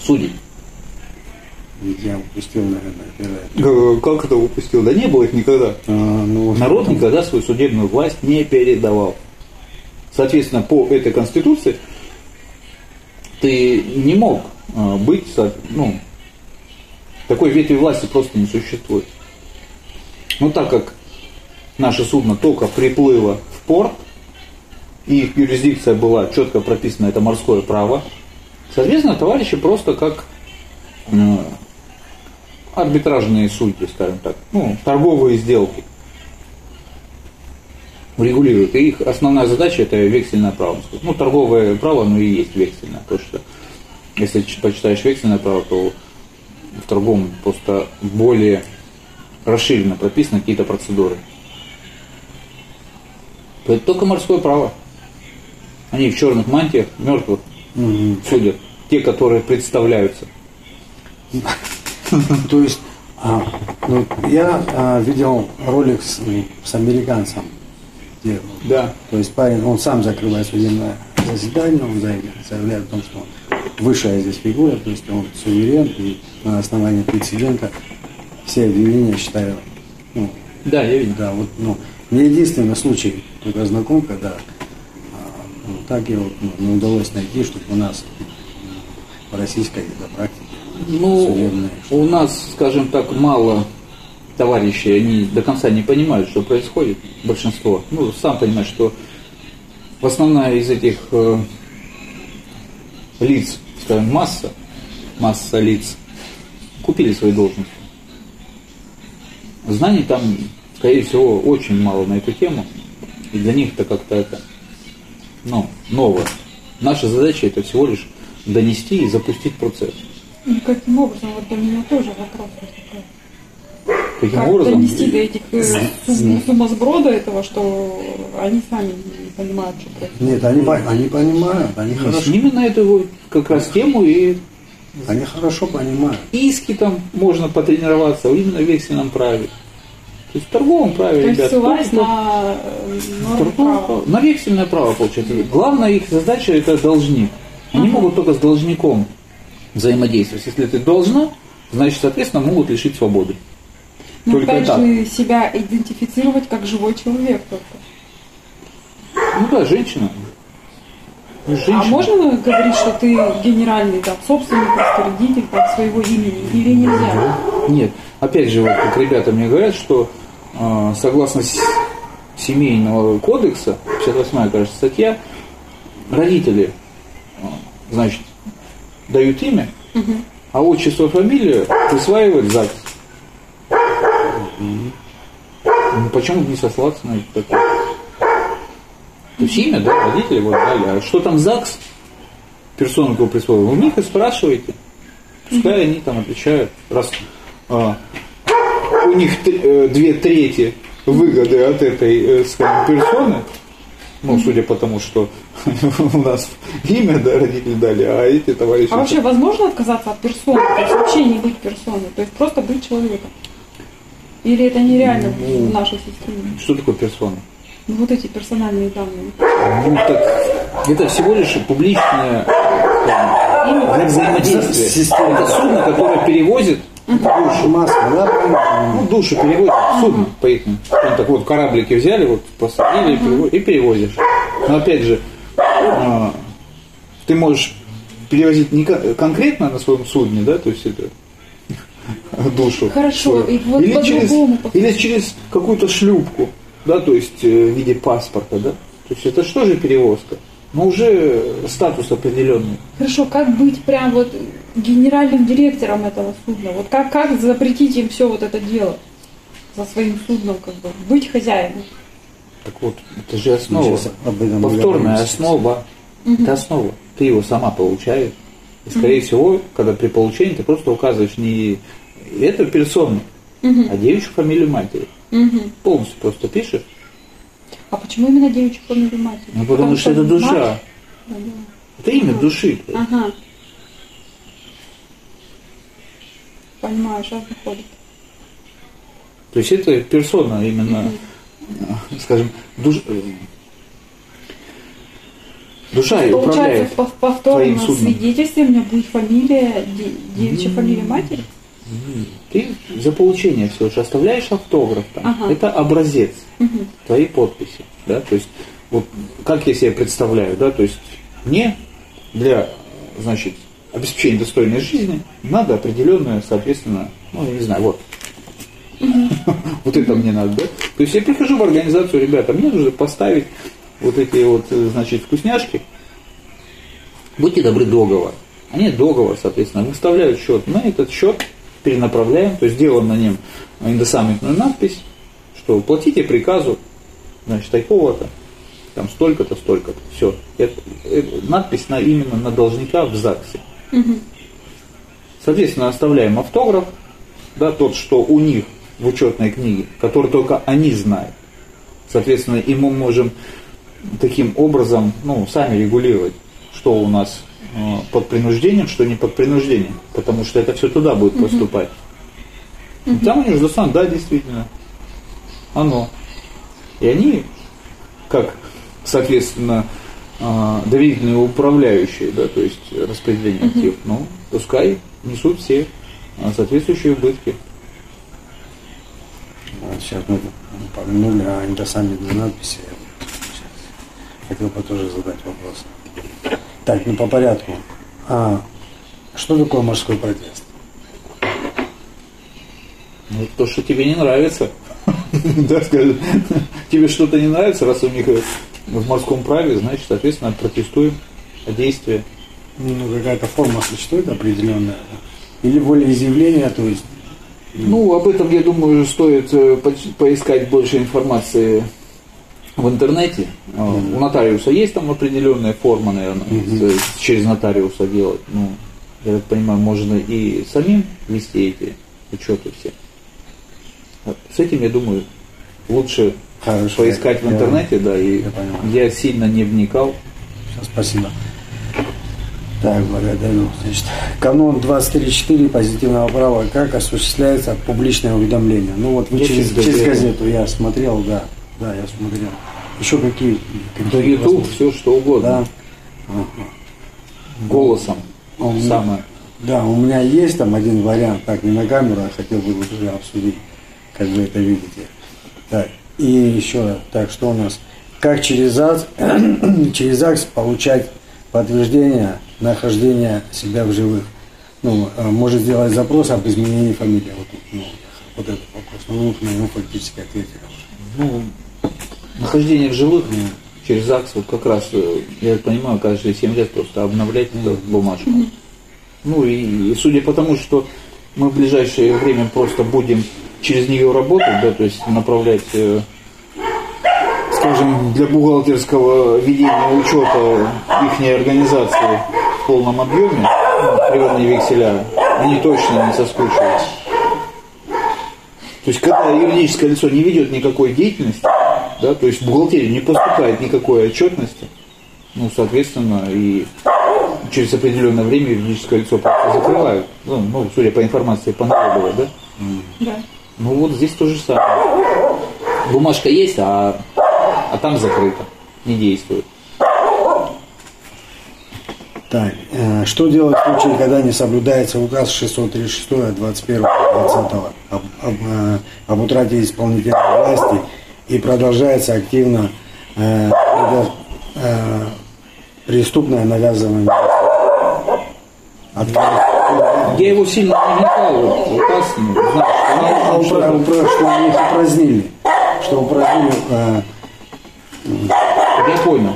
Судей. Я упустил, наверное, первое. Как это упустил? Да не было их никогда. А, ну, народ там... никогда свою судебную власть не передавал. Соответственно, по этой Конституции ты не мог быть, ну, такой ветви власти просто не существует. Но так как наше судно только приплыло в порт, и их юрисдикция была четко прописана, это морское право, соответственно, товарищи просто как э, арбитражные судьи, скажем так, ну, торговые сделки регулируют. И их основная задача – это вексельное право. Ну, торговое право, оно и есть вексельное, потому что если почитаешь вексельное право, то в торговом просто более расширенно прописаны какие-то процедуры. Это только морское право. Они в черных мантиях мертвых mm-hmm. судят. Те, которые представляются. То есть, а, ну, я а, видел ролик с, с американцем. Где, да. То есть парень, он сам закрывает судебное заседание, он заявляет о том, что он высшая здесь фигура, то есть он суверен, и на основании прецедента все объявления считаю. Ну, да, я видел. Да, вот, ну, не единственный случай, только знаком, когда ну, так его ну, не удалось найти, чтобы у нас в российской практике. Ну, судебные, у нас, скажем так, мало товарищей, они до конца не понимают, что происходит, большинство. Ну, сам понимаешь, что в основная из этих э, лиц, скажем, масса, масса лиц, купили свои должности. Знаний там, скорее всего, очень мало на эту тему, и для них это как-то это, ну, новое. Наша задача это всего лишь донести и запустить процесс. Ну, каким образом? Вот для меня тоже вопрос такой. Каким как образом? Донести до этих э, сумасброда этого, что они сами не понимают, что происходит. Нет, они, они понимают, они хорошо. Сними на эту как раз тему и... Они хорошо понимают. Иски там можно потренироваться, именно в вексельном праве. То есть в торговом праве, то ребят. Ссылаясь на право. На вексельное право, получается. Главная их задача – это должник. Они ага. могут только с должником взаимодействовать. Если ты должна, значит, соответственно, могут лишить свободы. Но только опять так. же себя идентифицировать как живой человек только. Ну да, женщина. Женщина. А можно говорить, что ты генеральный там, собственник, распорядитель там, своего имени или нельзя? Нет. Опять же, вот как ребята мне говорят, что э, согласно с... семейного кодекса, пятьдесят восьмая, кажется, статья, родители, значит, дают имя, угу. а отчество, фамилию присваивает ЗАГС. Ну, почему не сослаться на это такое? То есть имя, да, родители вот дали. А что там ЗАГС, персону, кого присвоил, у них и спрашивайте. Пускай они там отвечают. Раз а, у них три, две трети выгоды от этой, скажем, персоны, ну, судя по тому, что у нас имя, да, родители дали, а эти товарищи... А вообще возможно отказаться от персоны? То есть вообще не быть персоной? То есть просто быть человеком? Или это нереально ну, в нашей системе? Что такое персона? Ну, вот эти персональные данные. Ну, так это всего лишь публичное взаимодействие. Система. Это судно, которое перевозит uh-huh. душу, масло, да? Ну, душу перевозит. Uh-huh. Судно, поэтому. Он так вот кораблики взяли, вот посадили uh-huh. и перевозишь. Но опять же, ты можешь перевозить не конкретно на своем судне, да, то есть это... душу. Хорошо, и вот или, через, или через какую-то шлюпку, да, то есть э, в виде паспорта, да. То есть это что же перевозка? Но уже статус определенный. Хорошо, как быть прям вот генеральным директором этого судна? Вот как, как запретить им все вот это дело? За своим судном, как бы, быть хозяином. Так вот, это же основа. Повторная основа. Угу. Это основа. Ты его сама получаешь. И, скорее угу. всего, когда при получении ты просто указываешь не это персону, угу. а девичью фамилию матери. Угу. Полностью просто пишешь. А почему именно девичью фамилию матери? Ну, потому, потому что, что это душа. Мать? Это имя ага. души. Ага. Понимаю, сейчас выходит. То есть это персона именно, угу. скажем, душ... душа и управляет твоим судном. Получается, в повторном свидетельстве у меня будет фамилия, девичья фамилия матери? Ты за получение всего же оставляешь автограф там. Ага. Это образец угу. твоей подписи. Да? То есть, вот как я себе представляю, да, то есть мне для, значит, обеспечения достойной жизни надо определенное, соответственно, ну, я не знаю, вот. Угу. вот это мне надо, да? То есть я прихожу в организацию, ребята, мне нужно поставить вот эти вот, значит, вкусняшки. Будьте добры, договор. Они договор, соответственно, выставляют счет. На этот счет перенаправляем, то есть сделаем на нем индосаммитную надпись, что платите приказу, значит, такого-то, там столько-то, столько-то. Все. Это, это надпись на, именно на должника в ЗАГСе. Угу. Соответственно, оставляем автограф, да, тот, что у них в учетной книге, который только они знают. Соответственно, и мы можем таким образом, ну, сами регулировать, что у нас э, под принуждением, что не под принуждением, потому что это все туда будет поступать. Mm-hmm. Там они уже достанут, да, действительно, оно. И они, как, соответственно, э, доверительные управляющие, да, то есть распределение mm-hmm. активов, ну, пускай несут все соответствующие убытки. Сейчас мы упомянули о индосаммитной надписи. Хотел бы тоже задать вопрос. Так, ну по порядку. А что такое мужской протест? Ну, то, что тебе не нравится. Да, скажем. Тебе что-то не нравится, раз у них в морском праве, значит, соответственно, протестуем действия. Ну, какая-то форма существует определенная? Или волеизъявление, то есть... Ну, об этом, я думаю, стоит поискать больше информации в интернете. Mm-hmm. У нотариуса есть там определенная форма, наверное, mm-hmm. через нотариуса делать. Ну, я так понимаю, можно и самим вести эти учеты все. С этим, я думаю, лучше Хорошо, поискать я, в интернете, я, да, и я, я сильно не вникал. Сейчас, спасибо. Так, благодарю. Значит, канон двадцать три четыре позитивного права, как осуществляется публичное уведомление? Ну вот вы через, через газету я смотрел, да. Да, я смотрел. Еще какие? какие YouTube, все что угодно. Да. Ага. Голосом. Он, самое. Да, у меня есть там один вариант, так не на камеру, а хотел бы вот уже обсудить, как вы это видите. Так, и еще, так, что у нас? Как через ЗАГС, через ЗАГС получать подтверждение нахождения себя в живых? Ну, может сделать запрос об изменении фамилии. Вот, ну, вот этот вопрос. Ну, на него фактически ответили. Ну, нахождение в живых mm. через ЗАГС, вот как раз, я понимаю, каждые семь лет просто обновлять mm. эту бумажку. Mm. Ну и, и судя по тому, что мы в ближайшее время просто будем через нее работать, да, то есть направлять, э, скажем, для бухгалтерского ведения учета их организации в полном объеме, ну, приемные векселя, они точно не соскучились. То есть когда юридическое лицо не ведет никакой деятельности, да, то есть в бухгалтерию не поступает никакой отчетности, ну, соответственно, и через определенное время юридическое лицо просто закрывают. Ну, ну судя по информации, понадобилось, да? Да. Ну вот здесь то же самое. Бумажка есть, а, а там закрыто, не действует. Так, э, что делать в случае, когда не соблюдается указ шестьсот тридцать шесть от двадцать первого двадцатого об, об, э, об утрате исполнительной власти и продолжается активно э, э, преступное навязывание? От... Я его сильно не вникал, указ, знаешь, что, а, упра... что они упразднили, что упразднили. Э... Я понял.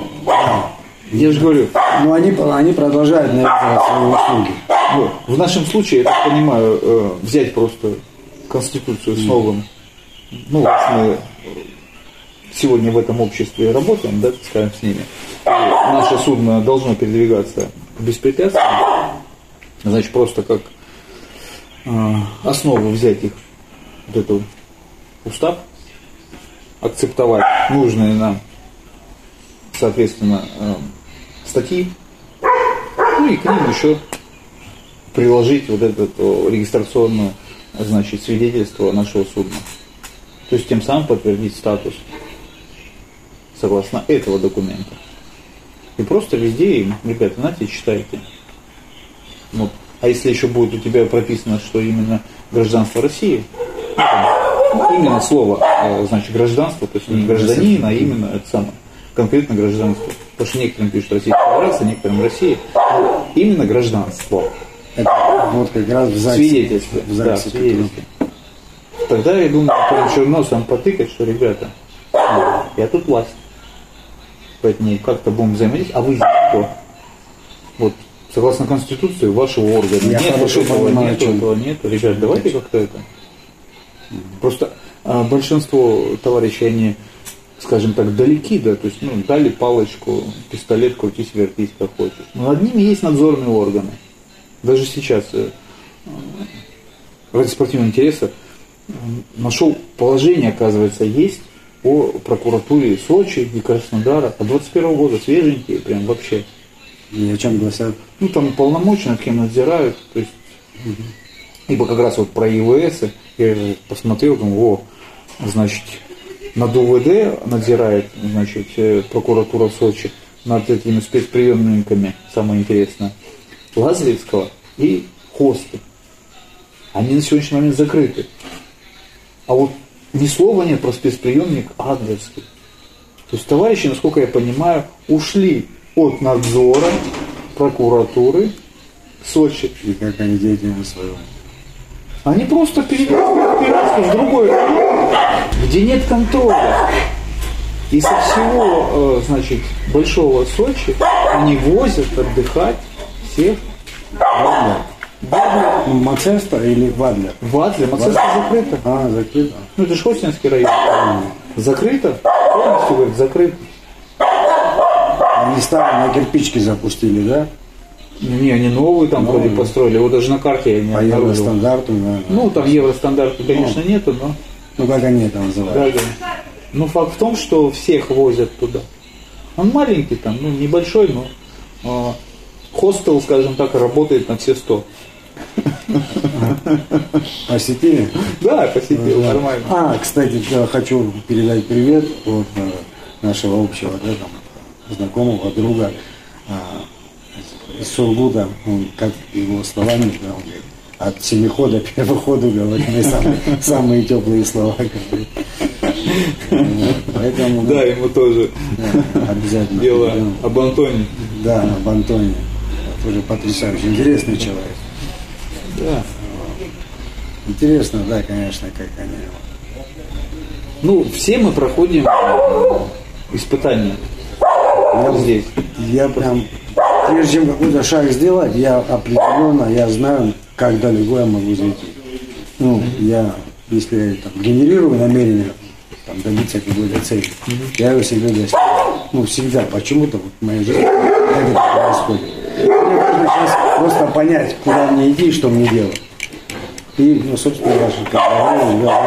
Я же говорю. Но они, они продолжают навязывать свои услуги. Вот. В нашем случае, я так понимаю, взять просто Конституцию с новым. Ну, раз мы сегодня в этом обществе работаем, да, скажем, с ними. И наше судно должно передвигаться беспрепятственно. Значит, просто как основу взять их, вот этот устав, акцептовать нужные нам, соответственно, статьи, ну и к ним еще приложить вот это регистрационное, значит, свидетельство нашего судна. То есть тем самым подтвердить статус согласно этого документа. И просто везде им, ребята, знаете, читайте. Вот. А если еще будет у тебя прописано, что именно гражданство России, ну, именно слово, значит, гражданство, то есть не гражданин, а именно это самое. Конкретно гражданство. Потому что некоторым пишут российская раса, некоторым Россия. Но именно гражданство. Это вот как раз в ЗАГСе. Свидетельство. В ЗАГСе, да, свидетельство. Тогда, я думаю, прям черносом потыкать, что, ребята, я тут власть. Поэтому как-то будем взаимодействовать. А вы здесь кто? Вот, согласно Конституции, вашего органа. Я нет, хорошо понимаю, нет, чем... этого нету. Ребята, давайте как-то это. Просто а, большинство товарищей, они... скажем так, далеки, да, то есть, ну, дали палочку, пистолет, крутись, вертись, как хочешь. Но над ними есть надзорные органы. Даже сейчас э, ради спортивного интереса э, нашел положение, оказывается, есть о прокуратуре Сочи и Краснодара от двадцать первого года, свеженькие прям вообще. И о чем гласят? Ну, там уполномоченные, кем надзирают, то есть, угу. Ибо как раз вот про ИВС я посмотрел, думаю, о, значит, над УВД надзирает, значит, прокуратура Сочи над этими спецприемниками, самое интересное, Лазаревского и Хосты. Они на сегодняшний момент закрыты. А вот ни слова нет про спецприемник Адлерский. То есть товарищи, насколько я понимаю, ушли от надзора прокуратуры Сочи. И как они деятельны своего? Они просто перебираются в другой район, где нет контроля. И со всего, значит, большого Сочи они возят отдыхать всех. Вадлер. Вадлер. Мацеста или Вадлер? Вадлер. Мацеста закрыто. А, закрыто. Ну, это же Хостинский район. Закрыто? Полностью, говорит, закрыто. Они старые на кирпички запустили, да? Не, они новые там вроде построили, его даже на карте я не обнаружил. По евростандарту, да. Ну, там евростандарту, конечно, ну, нету, но... Ну, как они это называют? Да, да. Ну, факт в том, что всех возят туда. Он маленький там, ну, небольшой, но... Э, хостел, скажем так, работает на все сто. Посетили? Да, посетил, нормально. А, кстати, хочу передать привет от нашего общего, да, там, знакомого, друга, из Сургута, он, как его словами, да, он говорит, от семихода к первоходу говорит самые, самые теплые слова. Поэтому, да, да, ему тоже да, обязательно дело придем. Об Антоне. Да, об Антоне. Тоже потрясающий, интересный человек. Да. Интересно, да, конечно, как они. Ну, все мы проходим испытания. Я, здесь. Я прям... прежде чем какой-то шаг сделать, я определенно, я знаю, как далеко я могу зайти. Ну, я, если я там, генерирую намерение там, добиться какой-то цели, я ее всегда достигаю. Ну, всегда. Почему-то вот в моей жизни это происходит. Мне нужно сейчас просто понять, куда мне идти и что мне делать. И, ну, собственно, я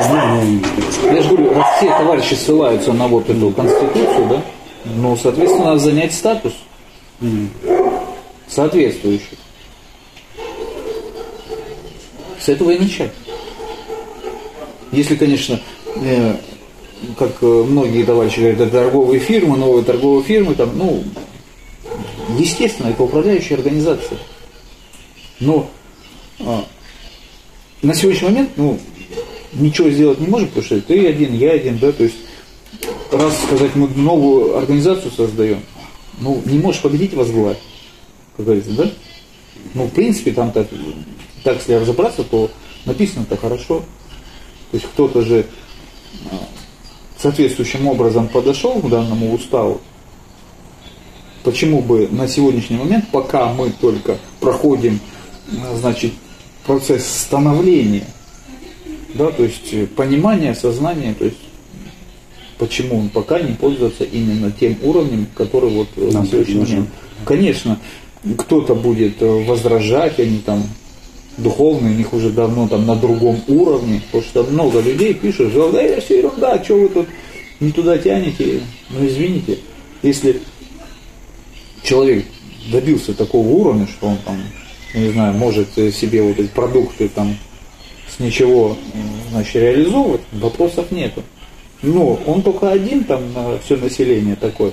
знания. Я же говорю, вот все товарищи ссылаются на вот эту конституцию, да? Ну, соответственно, надо занять статус соответствующий. С этого и начать. Если, конечно, э, как многие товарищи говорят, это торговые фирмы, новые торговые фирмы, там, ну, естественно, это управляющая организация. Но э, на сегодняшний момент, ну, ничего сделать не можем, потому что ты один, я один, да, то есть, раз сказать, мы новую организацию создаем, ну, не можешь победить возглавь, как говорится, да? Ну, в принципе, там так, так если разобраться, то написано-то хорошо. То есть кто-то же соответствующим образом подошел к данному уставу. Почему бы на сегодняшний момент, пока мы только проходим, значит, процесс становления, да, то есть понимание, сознание, то есть почему он пока не пользуется именно тем уровнем, который вот на следующий момент. Конечно, кто-то будет возражать, они там духовные, у них уже давно там на другом уровне, потому что много людей пишут, что да, это все ерунда, что вы тут не туда тянете, ну извините. Если человек добился такого уровня, что он там, не знаю, может себе вот эти продукты там с ничего, значит, реализовывать, вопросов нету. Но он только один там на все население такое.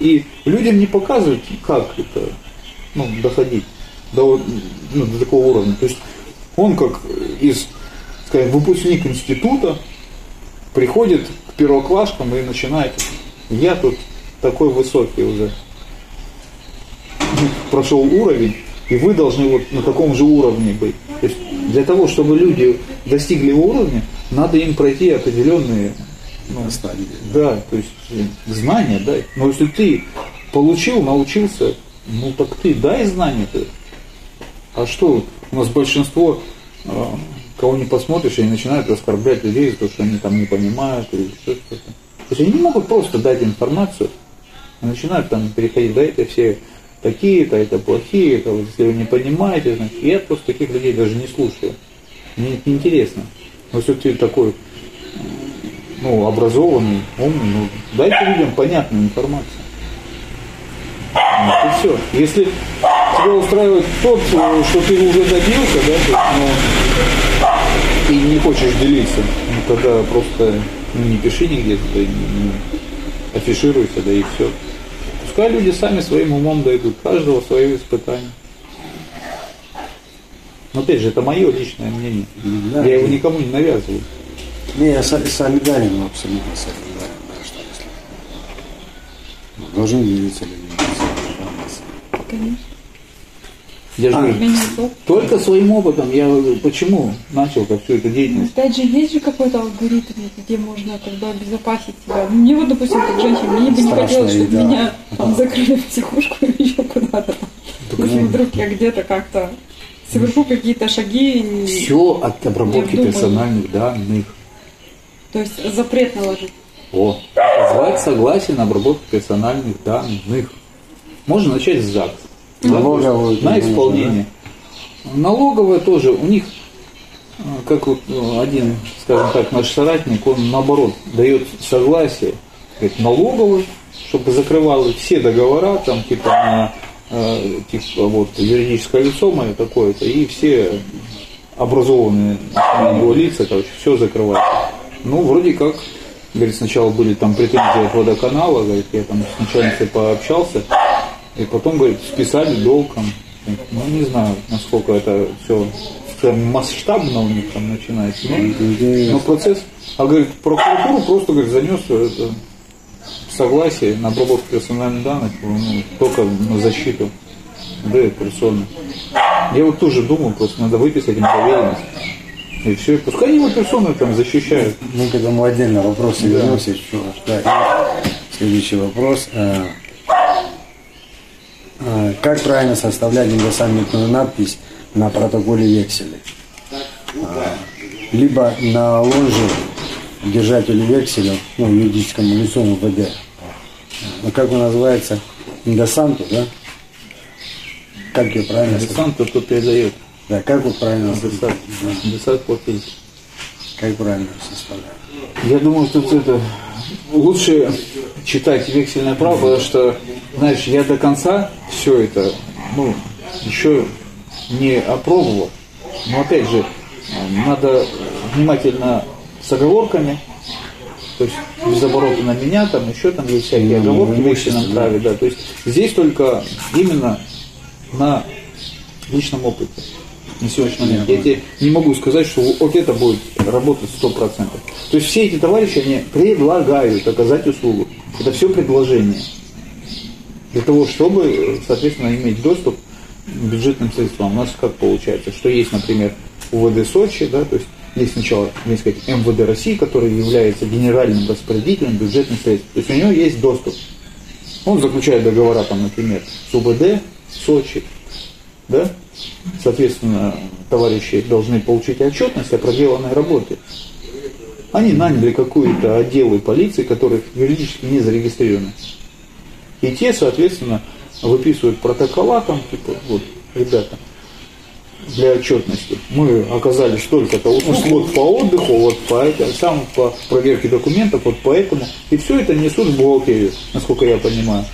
И людям не показывают, как это, ну, доходить до, ну, до такого уровня. То есть он как из, скажем, выпускник института приходит к первоклашкам и начинает: я тут такой высокий уже прошел уровень, и вы должны вот на таком же уровне быть. То есть для того, чтобы люди достигли уровня, надо им пройти определенные, ну, стадии. Да, то есть знания, да. Но если ты получил, научился, ну так ты дай знания-то. А что, у нас большинство, э, кого не посмотришь, они начинают оскорблять людей за то, что они там не понимают или что-то. То есть они не могут просто дать информацию, а начинают там переходить, да, это все такие-то, это плохие, это, если вы не понимаете, значит, я просто таких людей даже не слушаю. Мне это неинтересно. Но если ты такой, ну, образованный, умный, ну, дайте людям понятную информацию. Вот и все. Если тебя устраивает тот, что ты уже добился, да, то есть, ну, ты не хочешь делиться, ну, тогда просто, ну, не пиши нигде, да, не, не афишируйся, да, и все. Пускай люди сами своим умом дойдут, каждого свое испытание. Но опять же, это мое личное мнение. Да, я его никому не навязываю. Не, я солидарен, абсолютно солидарен, да, что если должны делиться людьми. Конечно. Я же а, говорю, только своим опытом я почему начал как всю эту деятельность. Опять же, есть же какой-то алгоритм, где можно тогда обезопасить себя. Мне вот, допустим, как женщина, мне бы не хотелось, чтобы да. меня там закрыли в психушку или еще куда-то там. Только если вдруг я где-то как-то совершу какие-то шаги. Все от обработки персональных данных. То есть запрет наложить. О, звать согласие на обработку персональных данных. Можно начать с ЗАГС. Налоговое. На исполнение. Налоговое тоже. У них, как вот один, скажем так, наш соратник, он наоборот дает согласие, говорит, налоговый, чтобы закрывал все договора, там типа на... типа вот юридическое лицо мое такое-то, и все образованные его лица, короче, все закрывают. Ну, вроде как, говорит, сначала были там претензии от водоканала, говорит, я там с начальницей пообщался, и потом, говорит, списали долг. Ну, не знаю, насколько это все масштабно у них там начинается, но, но процесс. А, говорит, прокуратуру просто, говорит, занес это согласие на обработку персональных данных, ну, только на защиту Д персоны. Я вот тоже думаю, просто надо выписать им доверенность. И все, пускай его персоны там защищают. Мы к этому отдельно вопросы да. вернемся. Да. Следующий вопрос. А, а, Как правильно составлять индосаммитную надпись на протоколе векселя? Либо на лонже держателю векселя, ну, юридическому лицу МВД. Ну, как он называется? Индосанту, да? Как ее правильно составить? Индосанту, кто передает. Да, как вот правильно составить? Индосант подпись. Как правильно составлять? Я думаю, что это лучше читать вексельное право, потому что, знаешь, я до конца все это, ну, еще не опробовал. Но опять же, надо внимательно с оговорками, то есть без оборота на меня, там еще там есть всякие ну, оговорки в вексельном праве, да. То есть здесь только именно на личном опыте. На сегодняшний момент. Я тебе не могу сказать, что вот это будет работать сто процентов. То есть все эти товарищи, они предлагают оказать услугу. Это все предложение. Для того, чтобы, соответственно, иметь доступ к бюджетным средствам. У нас как получается, что есть, например, УВД Сочи, да, то есть есть сначала, можно сказать, МВД России, который является генеральным распорядителем бюджетных средств. То есть у него есть доступ. Он заключает договора, там, например, с УВД Сочи, да? Соответственно, товарищи должны получить отчетность о проделанной работе. Они наняли какие-то отделы полиции, которые юридически не зарегистрированы. И те, соответственно, выписывают протокола, там, типа, вот, ребята, для отчетности. Мы оказали столько-то услуг, вот по отдыху, вот по этому, там, по проверке документов, вот по этому. И все это несут в бухгалтерию, насколько я понимаю,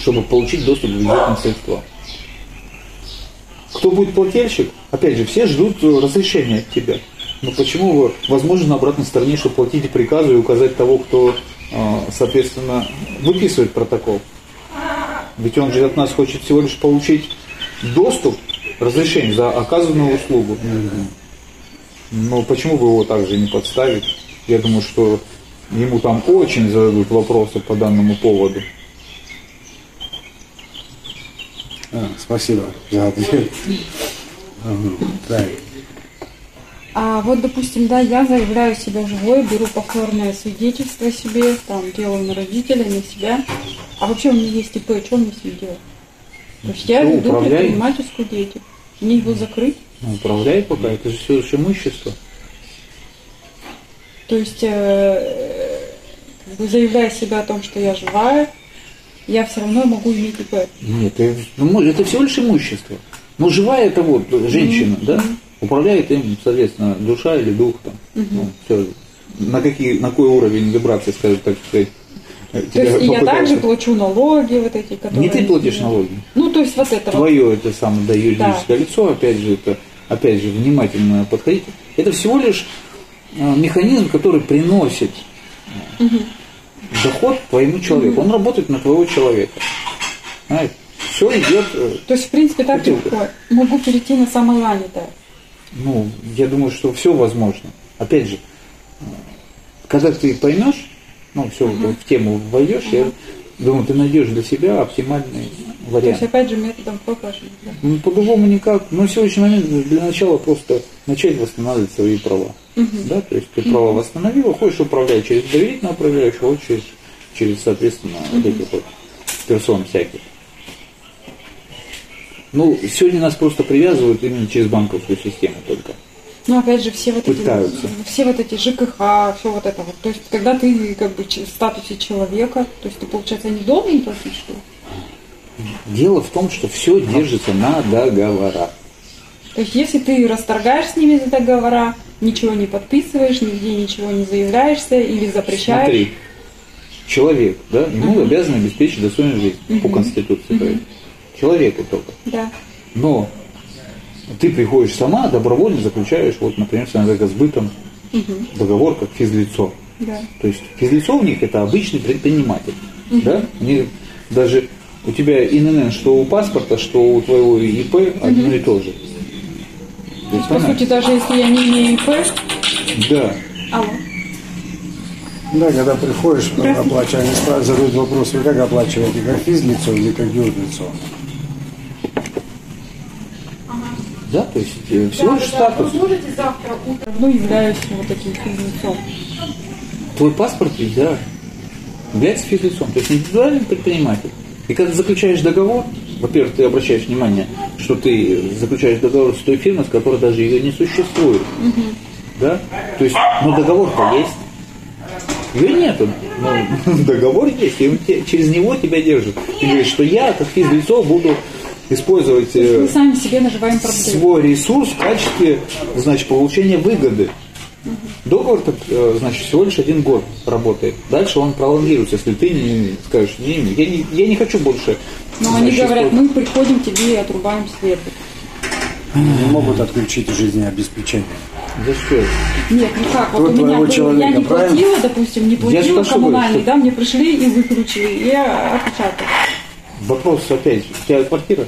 чтобы получить доступ к бюджетным средствам. Кто будет плательщик? Опять же, все ждут разрешения от тебя. Но почему вы, возможно, на обратной стороне, что платите приказу и указать того, кто, соответственно, выписывает протокол? Ведь он же от нас хочет всего лишь получить доступ, разрешение за оказанную услугу. Но почему бы его также не подставить? Я думаю, что ему там очень зададут вопросы по данному поводу. А, спасибо за ответ. А вот, допустим, да, я заявляю себя живой, беру повторное свидетельство себе, там, делаю на родителей, на себя. А вообще у меня есть ИП, что мне с ним делать? То есть я веду предпринимательскую деятельность. Мне его закрыть? Управляй пока, это же все еще имущество. То есть, как бы заявляя себя о том, что я живая, я все равно могу иметь ИП. Нет, это всего лишь имущество. Но живая это вот женщина, mm-hmm. да? Управляет им, соответственно, душа или дух там. Mm-hmm. Ну, все. На какие, на какой уровень вибрации, скажем так, сказать. То есть я также плачу налоги, вот эти, которые. Не ты платишь налоги. Ну, то есть вот это твое вот. Это самое да, юридическое да. лицо, опять же, это, опять же, внимательно подходите. Это всего лишь механизм, который приносит. Mm-hmm. Доход твоему человеку. Mm-hmm. Он работает на твоего человека. Знаете? Все идет. То есть, в принципе, так легко. Могу перейти на самозанятое. Ну, я думаю, что все возможно. Опять же, когда ты поймешь, ну, все mm-hmm. в тему войдешь, mm-hmm. я думаю, ты найдешь для себя оптимальный вариант. То есть, опять же, методом покажем. Да? Ну, по-другому никак. Но в сегодняшний момент для начала просто начать восстанавливать свои права. Uh-huh. Да, то есть ты права uh-huh. восстановила, хочешь управлять через доверительного управляющего, вот через, через, соответственно, uh-huh. вот этих вот персон всяких. Ну, сегодня нас просто привязывают именно через банковскую систему только. Ну, опять же, все вот Пытаются. эти все вот эти ЖКХ, все вот это вот. То есть, когда ты как бы в статусе человека, то есть ты, получается, не должен платить, что ли? Дело в том, что все uh-huh. держится на договорах. То есть, если ты расторгаешь с ними за договора, ничего не подписываешь, нигде ничего не заявляешься или запрещаешь. Смотри, человек, да, ему uh-huh. обязан обеспечить достойную жизнь uh-huh. по Конституции. Uh-huh. Человеку только. Да. Но ты приходишь сама, добровольно заключаешь, вот, например, с ЗАГСом uh-huh. договор как физлицо. Да. То есть физлицо у них это обычный предприниматель. Uh-huh. Да? Они даже у тебя ИНН, что у паспорта, что у твоего ИП uh-huh. одно и то же. То есть, по она... сути, даже если я не имею ИП. Да. Алло. Да, когда приходишь, оплачиваешь, задают вопрос, вы как оплачиваете, как физлицо или как юрлицо? Ага. Да, то есть да, всего лишь да, статус. Вы можете завтра утром, ну, являюсь вот таким физлицом. Твой паспорт, да, является физлицом, то есть индивидуальный предприниматель. И когда заключаешь договор, во-первых, ты обращаешь внимание, что ты заключаешь договор с той фирмой, с которой даже ее не существует. Угу. Да? То есть, ну договор-то есть. Ее нету. Ну, договор есть, и те, через него тебя держат. Ты говоришь, что я, как физлицо, буду использовать э, свой ресурс в качестве, значит, получения выгоды. Угу. Договор, э, значит, всего лишь один год работает. Дальше он пролонгируется, если ты не скажешь, не, я, не, я не хочу больше. Но значит, они говорят, использовать. Мы приходим к тебе и отрубаем свет. Не могут отключить жизнеобеспечение. За что? Нет, ну как, вот у меня был, человека, я не правильно? платила, допустим, не платила коммунальный, да, мне пришли и выключили, и я отпечатала. Вопрос опять, у тебя квартира?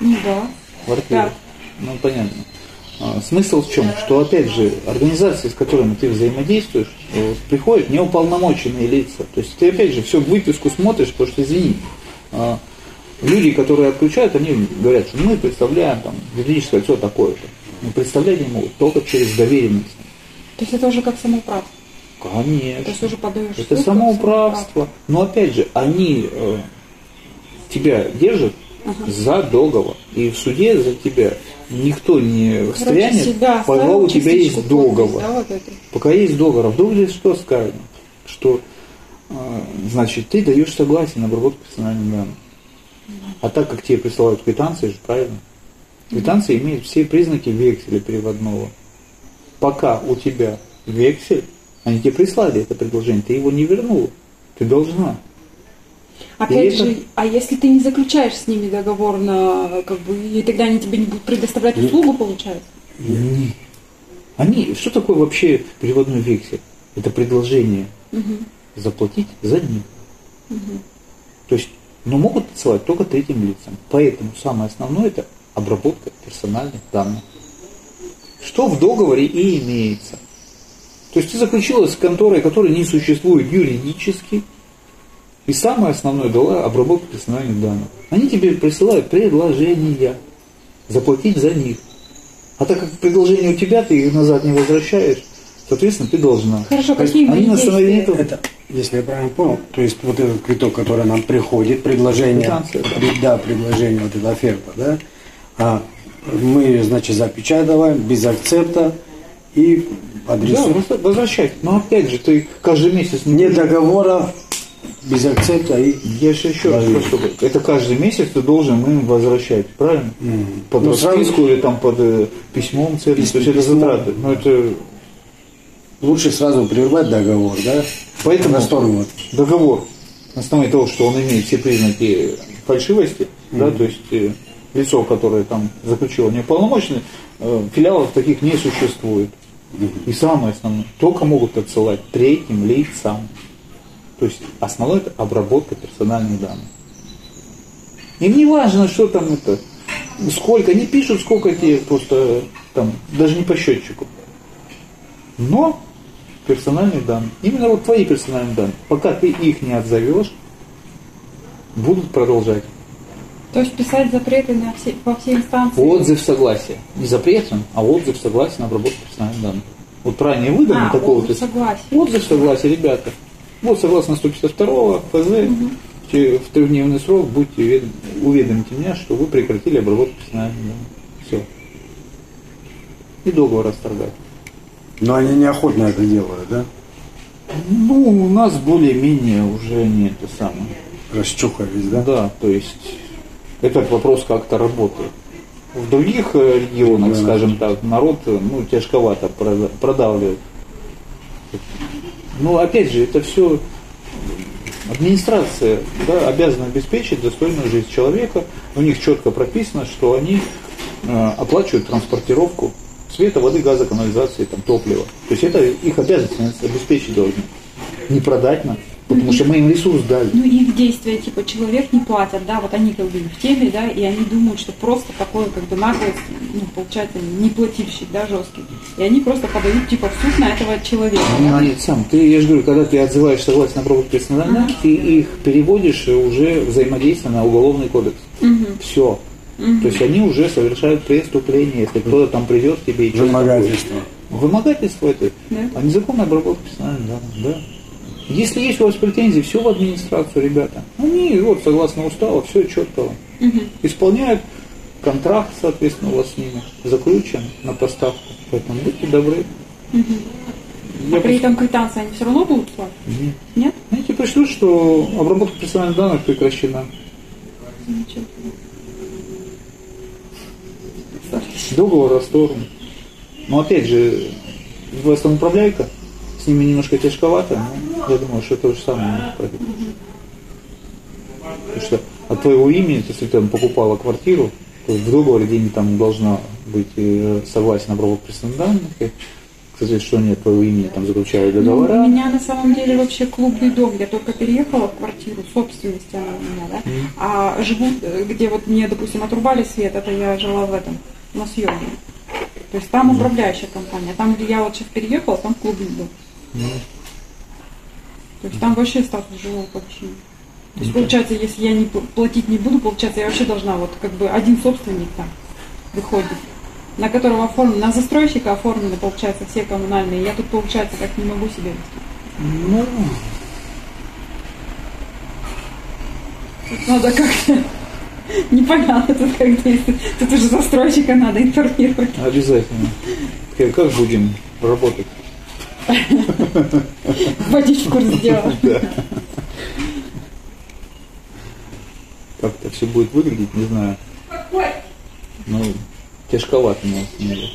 Ну да. Квартира, да. Ну понятно. А, смысл в чем? Что опять же, организации, с которыми ты взаимодействуешь, приходят неуполномоченные лица. То есть ты опять же всю выписку смотришь, потому что, извини, а, люди, которые отключают, они говорят, что мы представляем там юридическое лицо такое-то. Но представлять не могут только через доверенность. То есть это уже как самоуправство? Конечно. То есть уже подаешь это самоуправство. Но опять же, они э, тебя держат ага. за договор. И в суде за тебя никто не встрянет, пока у тебя есть договор. Да, вот пока есть договор. Вдруг здесь что скажем? Что э, значит ты даешь согласие на обработку персональных данных. Ага. А так как тебе присылают квитанции, же правильно? Квитанция имеет все признаки векселя переводного. Пока у тебя вексель, они тебе прислали это предложение, ты его не вернула. Ты должна. Опять же, это... а если ты не заключаешь с ними договор на как бы, и тогда они тебе не будут предоставлять услугу, получается? Нет. Они, что такое вообще переводной вексель? Это предложение угу. заплатить за дни. Угу. То есть, но могут присылать только третьим лицам. Поэтому самое основное это обработка персональных данных. Что в договоре и имеется. То есть ты заключилась с конторой, которая не существует юридически, и самое основное дала обработку персональных данных. Они тебе присылают предложения заплатить за них. А так как предложение у тебя, ты их назад не возвращаешь, соответственно, ты должна. Хорошо, какие они действия? Это, если я правильно понял, то есть вот этот квиток, который нам приходит, предложение, квитанция, да. да, предложение, вот эта оферта, да? А мы, значит, запечатываем без акцепта и адресуем. Да, возвращать. Но опять же, ты каждый месяц... Не Нет договора, без акцепта и... Я же еще раз прошу. Это каждый месяц ты должен им возвращать, правильно? Mm. Под ну, расписку сразу... или там под письмом цели. Письмо, то есть это затраты. Но это... Лучше сразу прервать договор, да? Поэтому на сторону. Договор, на основании того, что он имеет все признаки фальшивости, mm. да, то есть... лицо, которое там заключило неуполномоченное, филиалов таких не существует. И самое основное, только могут отсылать третьим лицам. То есть основное это обработка персональных данных. Им не важно, что там это, сколько, они пишут, сколько тебе просто там, даже не по счетчику. Но персональные данные, именно вот твои персональные данные, пока ты их не отзовешь, будут продолжать. То есть писать запреты на все, во все инстанции? Отзыв согласия. Не запретом, а отзыв согласия на обработку персональных данных. Вот ранее выдано а, такого... Отзыв согласия. Отзыв согласия, ребята. Вот согласно сто пятьдесят второго ФЗ, угу. в трехдневный срок будьте уведомите меня, что вы прекратили обработку персональных данных. Все. И договор расторгать. Но они неохотно это делают, да? Ну, у нас более-менее уже не это самое. Расчухались, да? Да, то есть... Этот вопрос как-то работает. В других регионах, да, скажем так, народ ну, тяжковато продавливает. Но опять же, это все администрация да, обязана обеспечить достойную жизнь человека. У них четко прописано, что они э, оплачивают транспортировку света, воды, газа, канализации, там, топлива. То есть это их обязанность обеспечить должны. Не продать нам. Потому что мы им ресурс дали. Ну их действия, типа человек не платят, да, вот они как бы в теме, да, и они думают, что просто такой как бы наглость, ну, получается, не платильщик, да, жесткий. И они просто подают типа в суд на этого человека. Ну, да? Нет, сам, ты, я же говорю, когда ты отзываешь согласие на обработку персональных данных, ты их переводишь уже взаимодействие на уголовный кодекс. Угу. Все. Угу. То есть они уже совершают преступление, если кто-то там придет к тебе и что-то. Вымогательство. Вымогательство это. Да. А незаконная обработка персональных данных, да. Если есть у вас претензии, все в администрацию, ребята. Они, вот, согласно уставу, все четко. Угу. Исполняют контракт, соответственно, у вас с ними заключен на поставку. Поэтому будьте добры. Угу. Я а при этом квитанции они все равно будут платить? Угу. Нет? Они тебе пришлют, что обработка персональных данных прекращена. Замечательно. Договор расторгнут. Но опять же, у вас там управляйка, с ними немножко тяжковато, но я думаю, что то же самое. Потому что от твоего имени, если ты там покупала квартиру, то в договоре деньги там должна быть согласен на обработку персональных данных. Кстати, что нет, твоего имени там заключали договора. Ну, у меня на самом деле вообще клубный дом. Я только переехала в квартиру, собственность она у меня, да. Mm. А живу, где вот мне, допустим, отрубали свет, это я жила в этом, на съеме. То есть там mm. управляющая компания. Там, где я вот сейчас переехала, там клубный дом. Mm. То есть там вообще статус жилого помещения. То есть mm. получается, если я не платить не буду, получается, я вообще должна вот как бы один собственник там выходит, на которого оформлено, на застройщика оформлены, получается, все коммунальные. Я тут, получается, как не могу себе вести. Ну, тут надо как-то, непонятно тут как действовать. Тут уже застройщика надо информировать. Обязательно. Как будем работать? Вводить в курс дела. Как-то все будет выглядеть, не знаю. Ну, тяжковато на основе.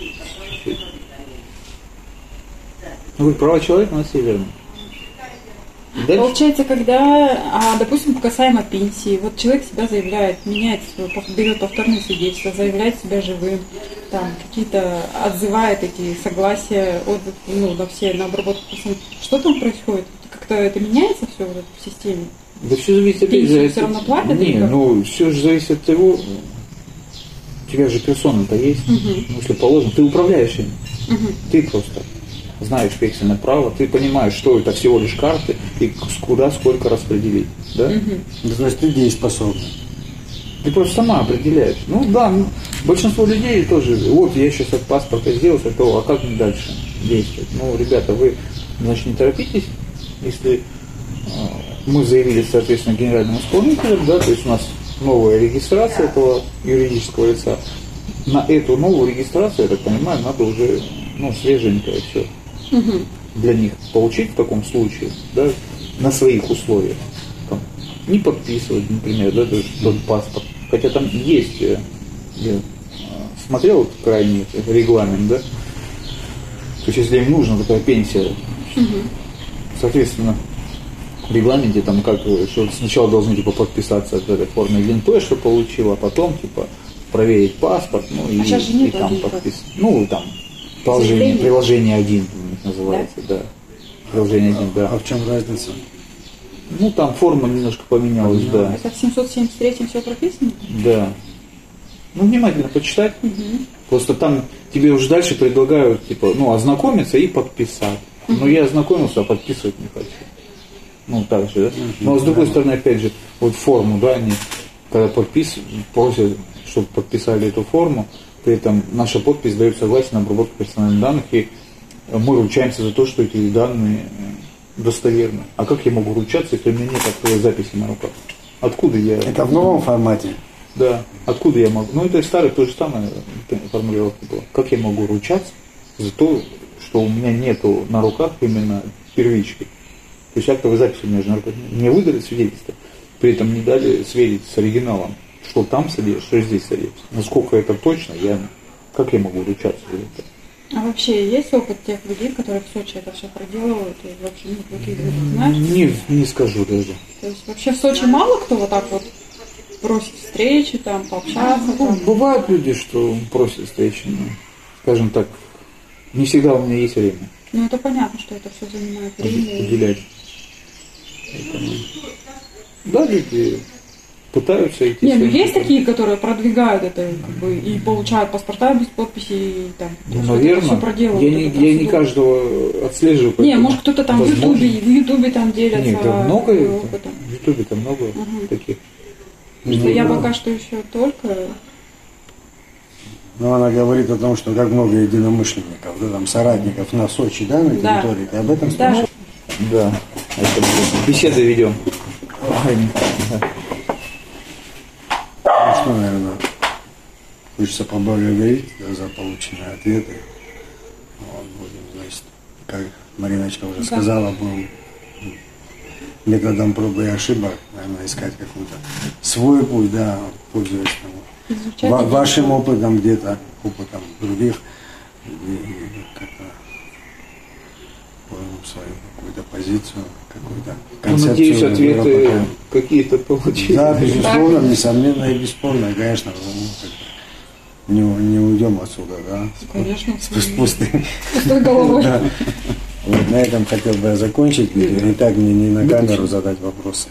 Ну, вы права человека, но все верно. Дальше. Получается, когда, а, допустим, касаемо пенсии, вот человек себя заявляет, меняет, берет повторное свидетельство, заявляет себя живым, там, какие-то отзывает эти согласия, отзыв, ну, на все, на обработку. Что там происходит? Как-то это меняется все вот в системе? Да все зависит от... Пенсию все равно платят? Не, ну, все же зависит от того... У тебя же персона-то есть, uh-huh. ну, если положено, ты управляешь им. Uh-huh. Ты просто знаешь пенсионное право, ты понимаешь, что это всего лишь карты и куда сколько распределить. Да? Uh-huh. Значит, ты дееспособна. Ты просто сама определяешь. Ну да, ну, большинство людей тоже, вот я сейчас от паспорта сделал, то, а как мне дальше действовать? Ну, ребята, вы, значит, не торопитесь, если мы заявили, соответственно, генеральному исполнителю, да, то есть у нас новая регистрация этого юридического лица. На эту новую регистрацию, я так понимаю, надо уже, ну, свеженькое все угу. для них получить в таком случае, да, на своих условиях. Там, не подписывать, например, да, тот паспорт. Хотя там есть, я смотрел вот, крайний регламент, да. То есть если им нужна такая пенсия, угу. соответственно, в регламенте там как, что сначала должны типа подписаться от этой формы ГНП, что получила, а потом типа проверить паспорт, ну а и, и там подписать. Ну там положение, приложение один называется, да. да. Приложение один, а, да. А в чем разница? Ну там форма немножко поменялась, а, да. Это в семьсот семьдесят третьем все прописано? Да. Ну внимательно почитать. Угу. Просто там тебе уже дальше предлагают типа, ну, ознакомиться и подписать. Угу. Но я ознакомился, а подписывать не хочу. Ну, так же, да? Но, с другой стороны, опять же, вот форму, да, они, когда подпис... просят, чтобы подписали эту форму, при этом наша подпись дает согласие на обработку персональных данных, и мы ручаемся за то, что эти данные достоверны. А как я могу ручаться, если у меня нет такой записи на руках? Откуда я... Это в новом формате? Да. Откуда я могу... Ну, это и старая, то же самое формулировка была. Как я могу ручаться за то, что у меня нету на руках именно первички? То есть актовые записи у меня же не выдали свидетельства, при этом не дали сведения с оригиналом, что там содержится, что здесь содержится. Насколько это точно, я, как я могу ручаться за это? А вообще есть опыт тех людей, которые в Сочи это все проделывают и вообще никаких не знают? Не, не скажу даже. То есть вообще в Сочи мало кто вот так вот просит встречи, там, пообщаться? Ну, там. Бывают люди, что просят встречи, но, скажем так, не всегда у меня есть время. Ну это понятно, что это все занимает время. Уделять. Поэтому... Да, люди пытаются идти. Не, ну есть путем. Такие, которые продвигают это как бы, и получают паспорта без подписи и там. Ну, наверное. Проделывают, я не, я не каждого отслеживаю. Не, может кто-то там возможно. в Ютубе, в Ютубе там делятся. Нет, там много опытом. В Ютубе там много угу. таких. Что ну, я ну, пока что еще только. Но она говорит о том, что как много единомышленников, да, там, соратников на Сочи, да, на территории, да. Ты об этом да. спрашиваешь? Да, это беседы ведем. Потому что наверное, хочется поблагодарить, да, за полученные ответы. Вот, будем, значит, как Мариночка уже да. сказала, будем методом пробы и ошибок, наверное, искать какой-то свой путь, да, пользуясь там, ва вашим опытом где-то, опытом других, как-то свою какую-то позицию, какую-то концепцию. Ну, надеюсь, ответы какие-то получили. Да, безусловно, несомненно и бесспорно, конечно, не, не уйдем отсюда, да? Конечно. С, с пустым. Пустой головой. Да. Вот на этом хотел бы я закончить, и так мне не на камеру задать вопросы.